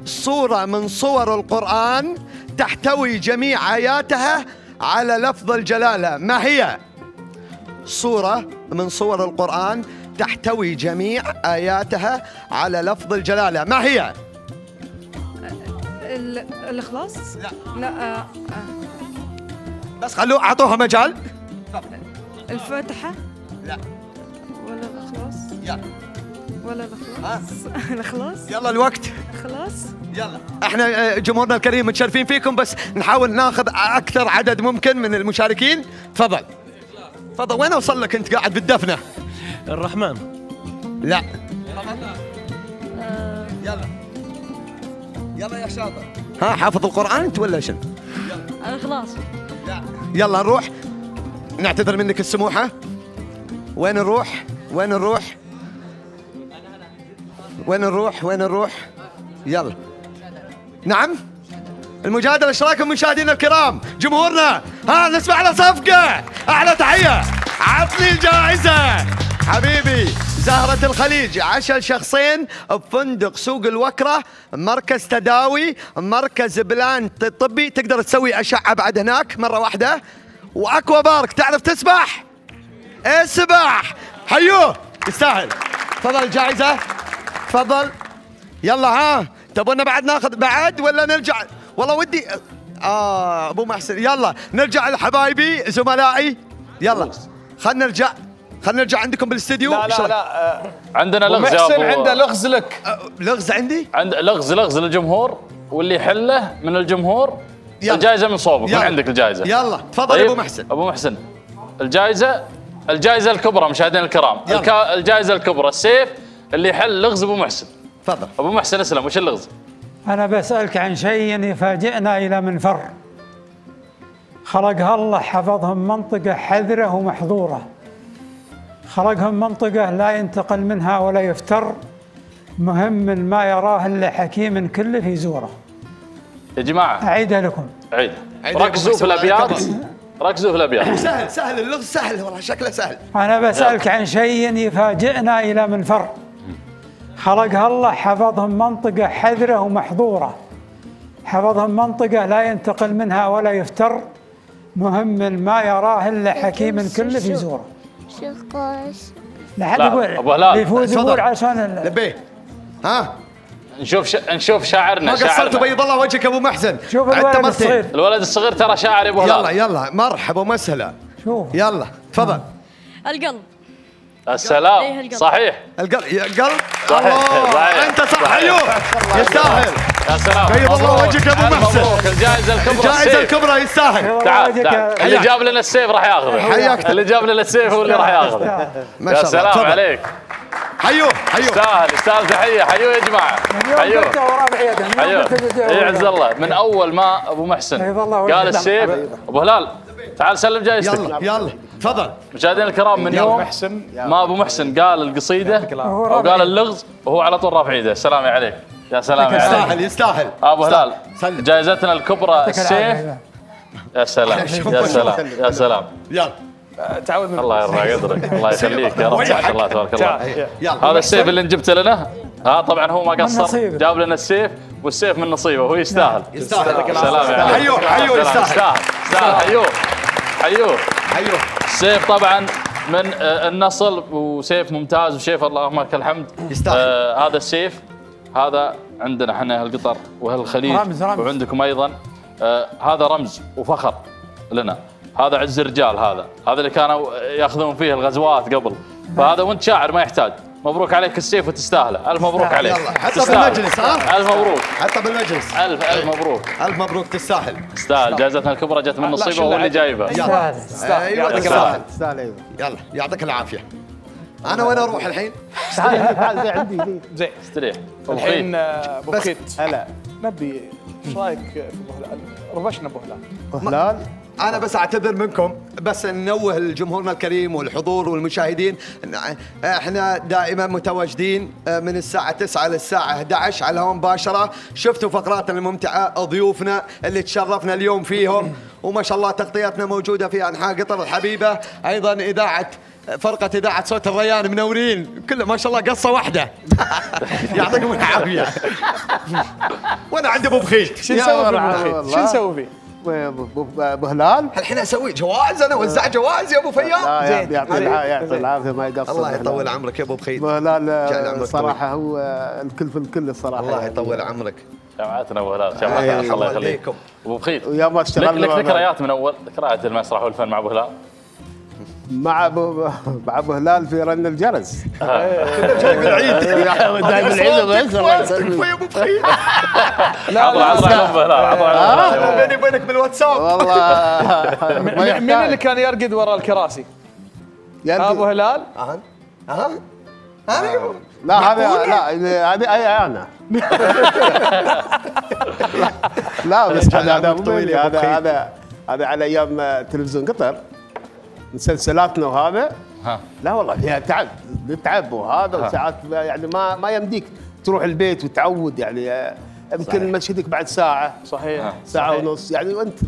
صورة من صور القرآن تحتوي جميع آياتها على لفظ الجلالة، ما هي؟ صورة من صور القرآن تحتوي جميع آياتها على لفظ الجلالة، ما هي؟ الإخلاص؟ لا لا. آه آه. بس خلوه، أعطوها مجال. الفاتحة؟ لا. ولا الإخلاص؟ يلا. ولا الإخلاص؟ الإخلاص؟ يلا الوقت. الإخلاص؟ يلا. احنا جمهورنا الكريم متشرفين فيكم، بس نحاول ناخذ أكثر عدد ممكن من المشاركين. تفضل. الإخلاص. تفضل، وين أوصل لك أنت قاعد بالدفنة؟ الرحمن. لا. أه يلا يلا يا شاطر. ها، حافظ القرآن انت ولا شنو؟ الإخلاص. لا. يلا نروح، نعتذر منك السموحة. وين نروح؟ وين نروح؟ وين نروح؟ وين نروح؟ يلا. نعم؟ المجادلة. ايش رايكم مشاهدينا الكرام؟ جمهورنا، ها نسمع له صفقة، أعلى تحية، عطني الجائزة. حبيبي زهرة الخليج، عشر شخصين بفندق سوق الوكرة، مركز تداوي، مركز بلان طبي، تقدر تسوي أشعة بعد هناك مرة واحدة، وأكوا بارك، تعرف تسبح؟ اسبح، حيوه، يستاهل. تفضل الجائزة، تفضل. يلا ها، تبونا بعد ناخذ بعد ولا نرجع؟ والله ودي آه أبو محسن. يلا نرجع لحبايبي زملائي، يلا خلنا نرجع، خلنا نرجع عندكم بالاستديو. لا لا لا، عندنا لغز يا ابو محسن، عنده لغز لك. لغز عندي؟ عند لغز، لغز للجمهور، واللي يحله من الجمهور الجائزه من صوبك، من عندك الجائزه. يلا تفضل يا ابو محسن. ابو محسن، الجائزه، الجائزه الكبرى مشاهدينا الكرام، الجائزه الكبرى، السيف اللي يحل لغز ابو محسن. تفضل ابو محسن، اسلم. وش اللغز؟ انا بسالك عن شيء يفاجئنا الى من فر، خلقها الله حفظهم منطقه حذره ومحظوره، خرجهم منطقة لا ينتقل منها ولا يفتر، مهم ما يراه إلا حكيم كله في زوره. يا جماعة أعيدها لكم، أعيدها، ركزوا في الأبيات، ركزوا في الأبيات. سهل سهل اللغز، سهل والله، شكله سهل. أنا بسألك عن شيء يفاجئنا إلى من فر، خلقها الله حفظهم منطقة حذرة ومحظورة، حفظهم منطقة لا ينتقل منها ولا يفتر، مهم ما يراه إلا حكيم الكل في زوره. شيخ قايس لحد يقول يفوز يقول عشان لبيه. ها نشوف ش... نشوف شاعرنا. ما قصرت بيض الله وجهك ابو محسن. شوف الولد الصغير، الولد الصغير ترى شاعر يا ابو هلال. يلا يلا مرحبا ومسهلا. شوف يلا تفضل. القلب. السلام. صحيح. القلب القلب صحيح. انت صح ايوه يستاهل. يا سلام بيض الله وجهك يا ابو محسن. الجائزه الكبرى الجائزه الكبرى يستاهل. تعال تعال اللي جاب لنا السيف راح ياخذه. حياك اللي جاب لنا السيف هو اللي راح ياخذه. يا سلام عليك. حيوه حيوه يستاهل يستاهل. تحيه حيوه يا جماعه. حيوه حيوه اي عز الله. من اول ما ابو محسن قال السيف ابو هلال تعال سلم جايزتك. يلا يلا تفضل. مشاهدينا الكرام من يوم ما ابو محسن قال القصيده او قال اللغز وهو على طول رافع ايده. سلامي عليك يا سلام. يستاهل يستاهل ابو هلال جائزتنا الكبرى السيف. يا سلام يا سلام يا سلام. يلا تعود من الله يرفع قدرك الله يخليك يا رب. الله تبارك الله. هذا السيف اللي جبته لنا. ها طبعا هو ما قصر جاب لنا السيف والسيف من نصيبه. هو يستاهل يستاهل. سلام حيوه حيوه يستاهل يستاهل. حيوه حيوه حيوه. السيف طبعا من النصل وسيف ممتاز وسيف اللهم لك الحمد. يستاهل هذا السيف. هذا عندنا احنا اهل قطر واهل الخليج وعندكم ايضا. هذا رمز وفخر لنا. هذا عز الرجال. هذا هذا اللي كانوا ياخذون فيه الغزوات قبل. فهذا وانت شاعر ما يحتاج. مبروك عليك السيف وتستاهله. الف مبروك عليك. حتى بالمجلس ها. الف مبروك. حتى بالمجلس. الف الف مبروك. الف مبروك. تستاهل تستاهل. جائزتنا الكبرى جت من نصيبه وهو اللي جايبه. ايوه تستاهل. يلا يعطيك العافيه. انا وين اروح الحين؟ استريح. تعال زي عندي زين استريح الحين. ابو بخيت هلا نبي ايش رايك في ربشنا ابو هلال؟ ابو هلال أنا بس أعتذر منكم، بس ننوه لجمهورنا الكريم والحضور والمشاهدين. إحنا دائما متواجدين من الساعة تسعة للساعة أحد عشر على الهواء مباشرة. شفتوا فقراتنا الممتعة، ضيوفنا اللي تشرفنا اليوم فيهم، وما شاء الله تغطياتنا موجودة في أنحاء قطر الحبيبة. أيضا إذاعة فرقة إذاعة صوت الريان منورين كله ما شاء الله قصة واحدة. يعطيكم العافية. وأنا عندي أبو بخيت. شو نسوي فيه؟ شو نسوي فيه؟ ابو هلال الحين اسوي جوائز. انا وزع جوائز يا ابو فياض. زين يعطي العافيه ما يقصر. الله يطول عمرك يا ابو بخيت. ابو هلال صراحه هو الكل في الكل الصراحه. الله يطول عمرك. جمعتنا ابو هلال جمعتنا. الله يخليك ابو بخيت. ويا ما اشتغلنا لك ذكريات من اول ذكريات المسرح والفن مع ابو هلال. مع ابو مع ابو هلال في رن الجرس. جايب العيد جايب العيد. تكفى يا ابو بخيت. لا لا لا بيني وبينك بالواتساب والله. مين اللي كان يرقد ورا الكراسي؟ ابو هلال. اها اها انا. لا هذا لا هذه اي انا. لا بس هذا هذا هذا هذا على ايام تلفزيون قطر مسلسلاتنا وهذا. ها. لا والله فيها تعب تعب وهذا. وساعات يعني ما ما يمديك تروح البيت وتعود يعني. يمكن مشهدك بعد ساعه. صحيح. ها. ساعه صحيح. ونص يعني. وانت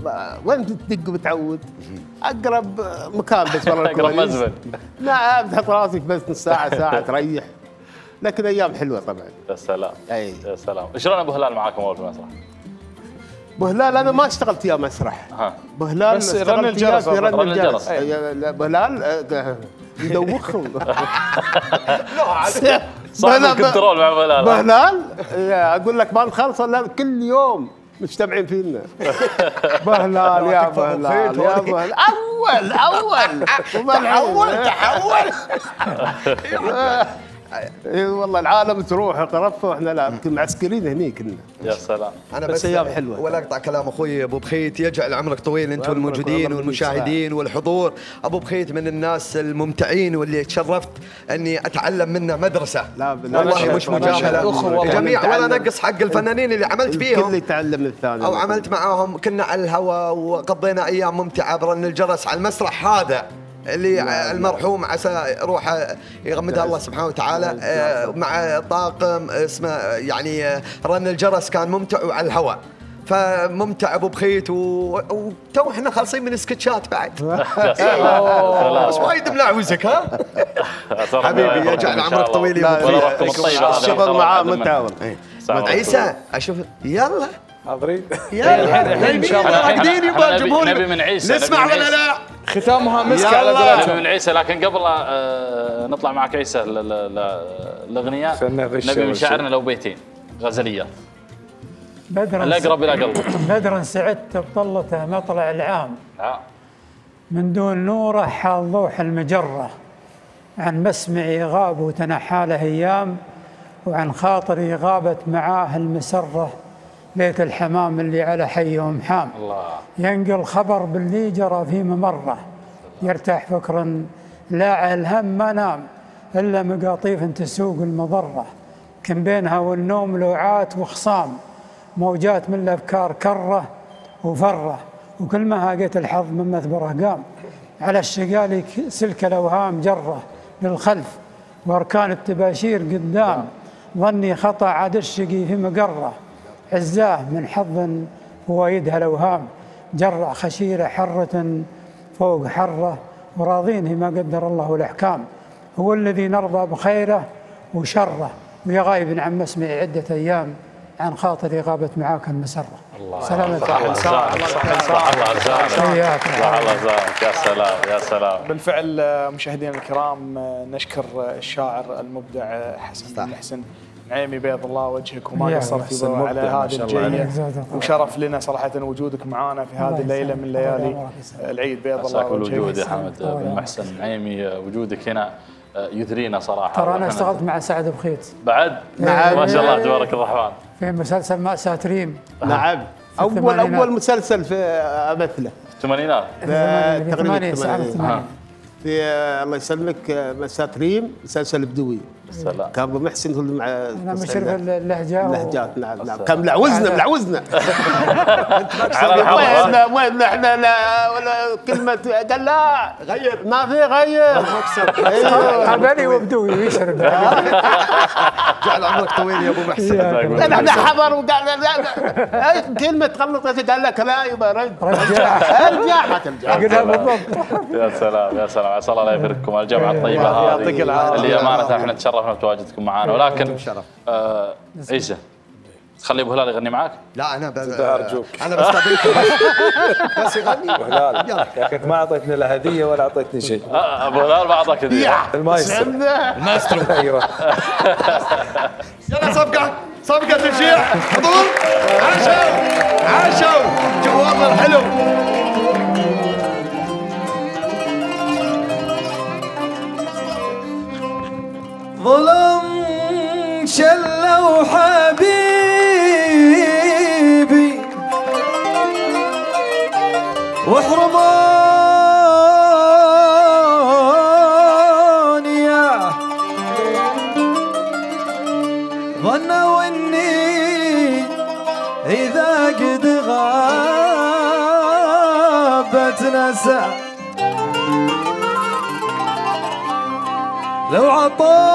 وين تدق وتعود؟ اقرب مكان بس والله. اقرب مزبل. لا تحط راسك بس نص ساعه ساعه تريح. لكن ايام حلوه طبعا. يا سلام. اي يا سلام. شلون ابو هلال معاكم اول في المسرح؟ ابو هلال انا ما اشتغلت يا مسرح. ابو هلال بس رن الجرس. رن الجرس. ابو هلال يدوخهم. صاحب الكنترول مع ابو هلال. ابو هلال اقول لك ما نخلص الا كل يوم مجتمعين فينا. ابو هلال يا ابو هلال يا ابو هلال. اول اول تحول تحول. اي والله العالم تروح قرفه واحنا لا معسكرين هني كنا. يا سلام. انا بس ايام حلوه. ولا اقطع كلام اخوي ابو بخيت. يجعل عمرك طويل انت والموجودين والمشاهدين والحضور. ابو بخيت من الناس الممتعين واللي تشرفت اني اتعلم منه مدرسه. لا والله مش مجامله. الجميع ولا نقص حق الفنانين اللي عملت فيهم. الكل يتعلم من الثاني. او عملت معاهم كنا على الهواء وقضينا ايام ممتعه برن الجرس على المسرح هذا. اللي المرحوم عسى روحه يغمدها الله سبحانه وتعالى. مع طاقم اسمه يعني رن الجرس كان ممتع وعلى الهواء. فممتع ابو بخيت وتو احنا خالصين من سكتشات بعد. بس وايد ملاعوزك ها؟ حبيبي يجعل عمرك طويل يا ابو بخيت. الشغل معاه متعاون. عيسى اشوف يلا حاضرين؟ يلا ان شاء الله راقدين يبا جيبوا نسمع ولا لا؟ ختامها مسك على قولتهم. نبي من عيسى لكن قبل آه نطلع معك عيسى الاغنيه نبي من شعرنا لو بيتين غزليات. بدرا الاقرب الى قلبك. بدرا سعدت بطلته مطلع العام آه. من دون نوره حال ضوح المجره عن مسمعي غاب وتنحى له ايام وعن خاطري غابت معاه المسره بيت الحمام اللي على حيهم حام الله. ينقل خبر باللي جرى في ممره يرتاح فكرا لا على الهم ما نام الا مقاطيف تسوق المضره كم بينها والنوم لوعات وخصام موجات من الافكار كره وفره وكل ما هاقت الحظ من مثبره قام على الشقالي سلك الاوهام جره للخلف واركان التباشير قدام ظني خطا عاد الشقي في مقره عزاه من حظ فوايدها الاوهام جرع خشيره حره فوق حره وراضينه ما قدر الله الاحكام هو الذي نرضى بخيره وشره ويا غايب عن مسمعي عده ايام عن خاطري غابت معاك المسره. الله سلامة الله الله الله يا سلام يا سلام. بالفعل مشاهدينا الكرام نشكر الشاعر المبدع حسن محسن نعيمي بيض الله وجهك وما قصر في على هذه الجية وشرف لنا صراحة وجودك معانا في هذه الليلة من ليالي العيد بيض الله وجهك. حمد بن محسن نعيمي وجودك هنا يثرينا صراحة. ترى أنا اشتغلت مع سعد بخيت بعد ما شاء الله تبارك الرحمن في مسلسل مأساة ريم. نعم أول أول مسلسل في أمثله الثمانينات تقريبا الثمانينات في الله يسلمك مأساة ريم مسلسل بدوي. السلام. كان ابو محسن هو مع انا مشرف اللهجه اللهجات نعم نعم كان ملعوزنا ملعوزنا احنا ما احنا لا ولا كلمه قال لا غير ما في غير حبلي وبدوي يشرب جعل عمرك طويل يا ابو محسن احنا حضر وقال كلمه تغلطت قال لك لا يبا رجع ارجع حترجع قلها بالضبط. يا سلام يا سلام عسى الله لا يفرقكم الجمعه الطيبه هذه اللي امانه احنا تشرف شرفنا بتواجدكم معانا ولكن آه عيسى تخلي ابو هلال يغني معاك؟ لا انا ارجوك انا بستضيفه بس بس يغني ابو هلال يا اخي انت ما اعطيتنا لا هديه ولا اعطيتني شيء. آه ابو هلال ما اعطاك هديه. المايسترو المايسترو ايوه يلا صفقه صفقه تشجيع حضور عاشوا عاشوا جواب الحلو ظلم شلوا حبيبي وحرماني يا ظنوا اني اذا قد غابت نسى لو عطا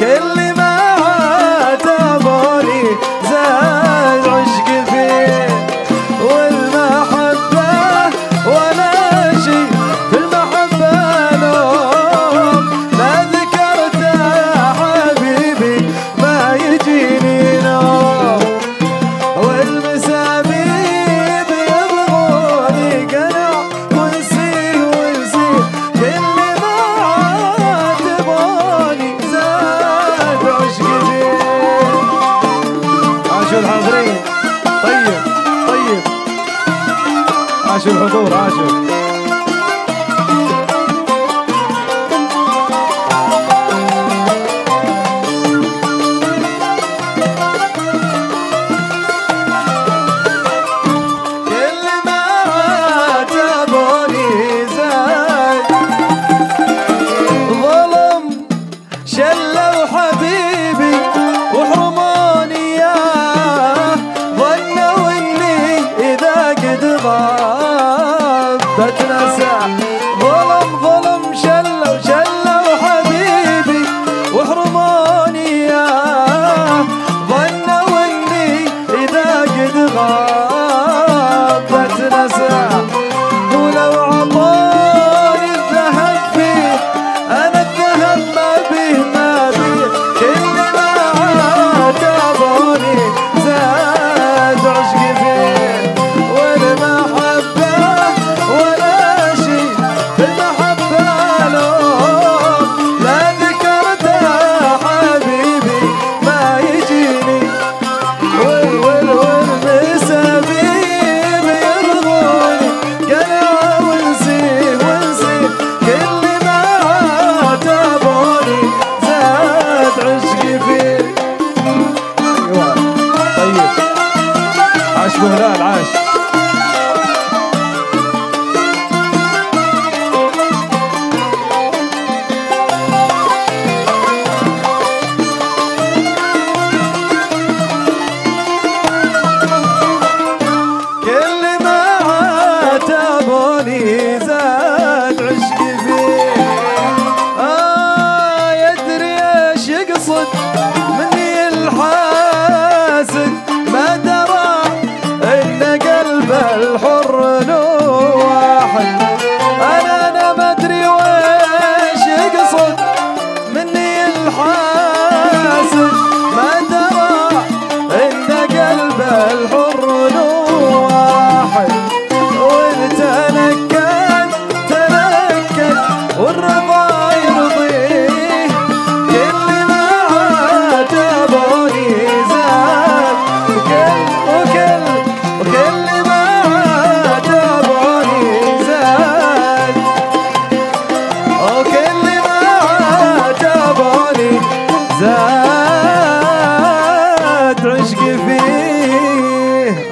كل ما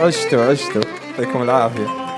عشتوا عشتوا يعطيكم العافية.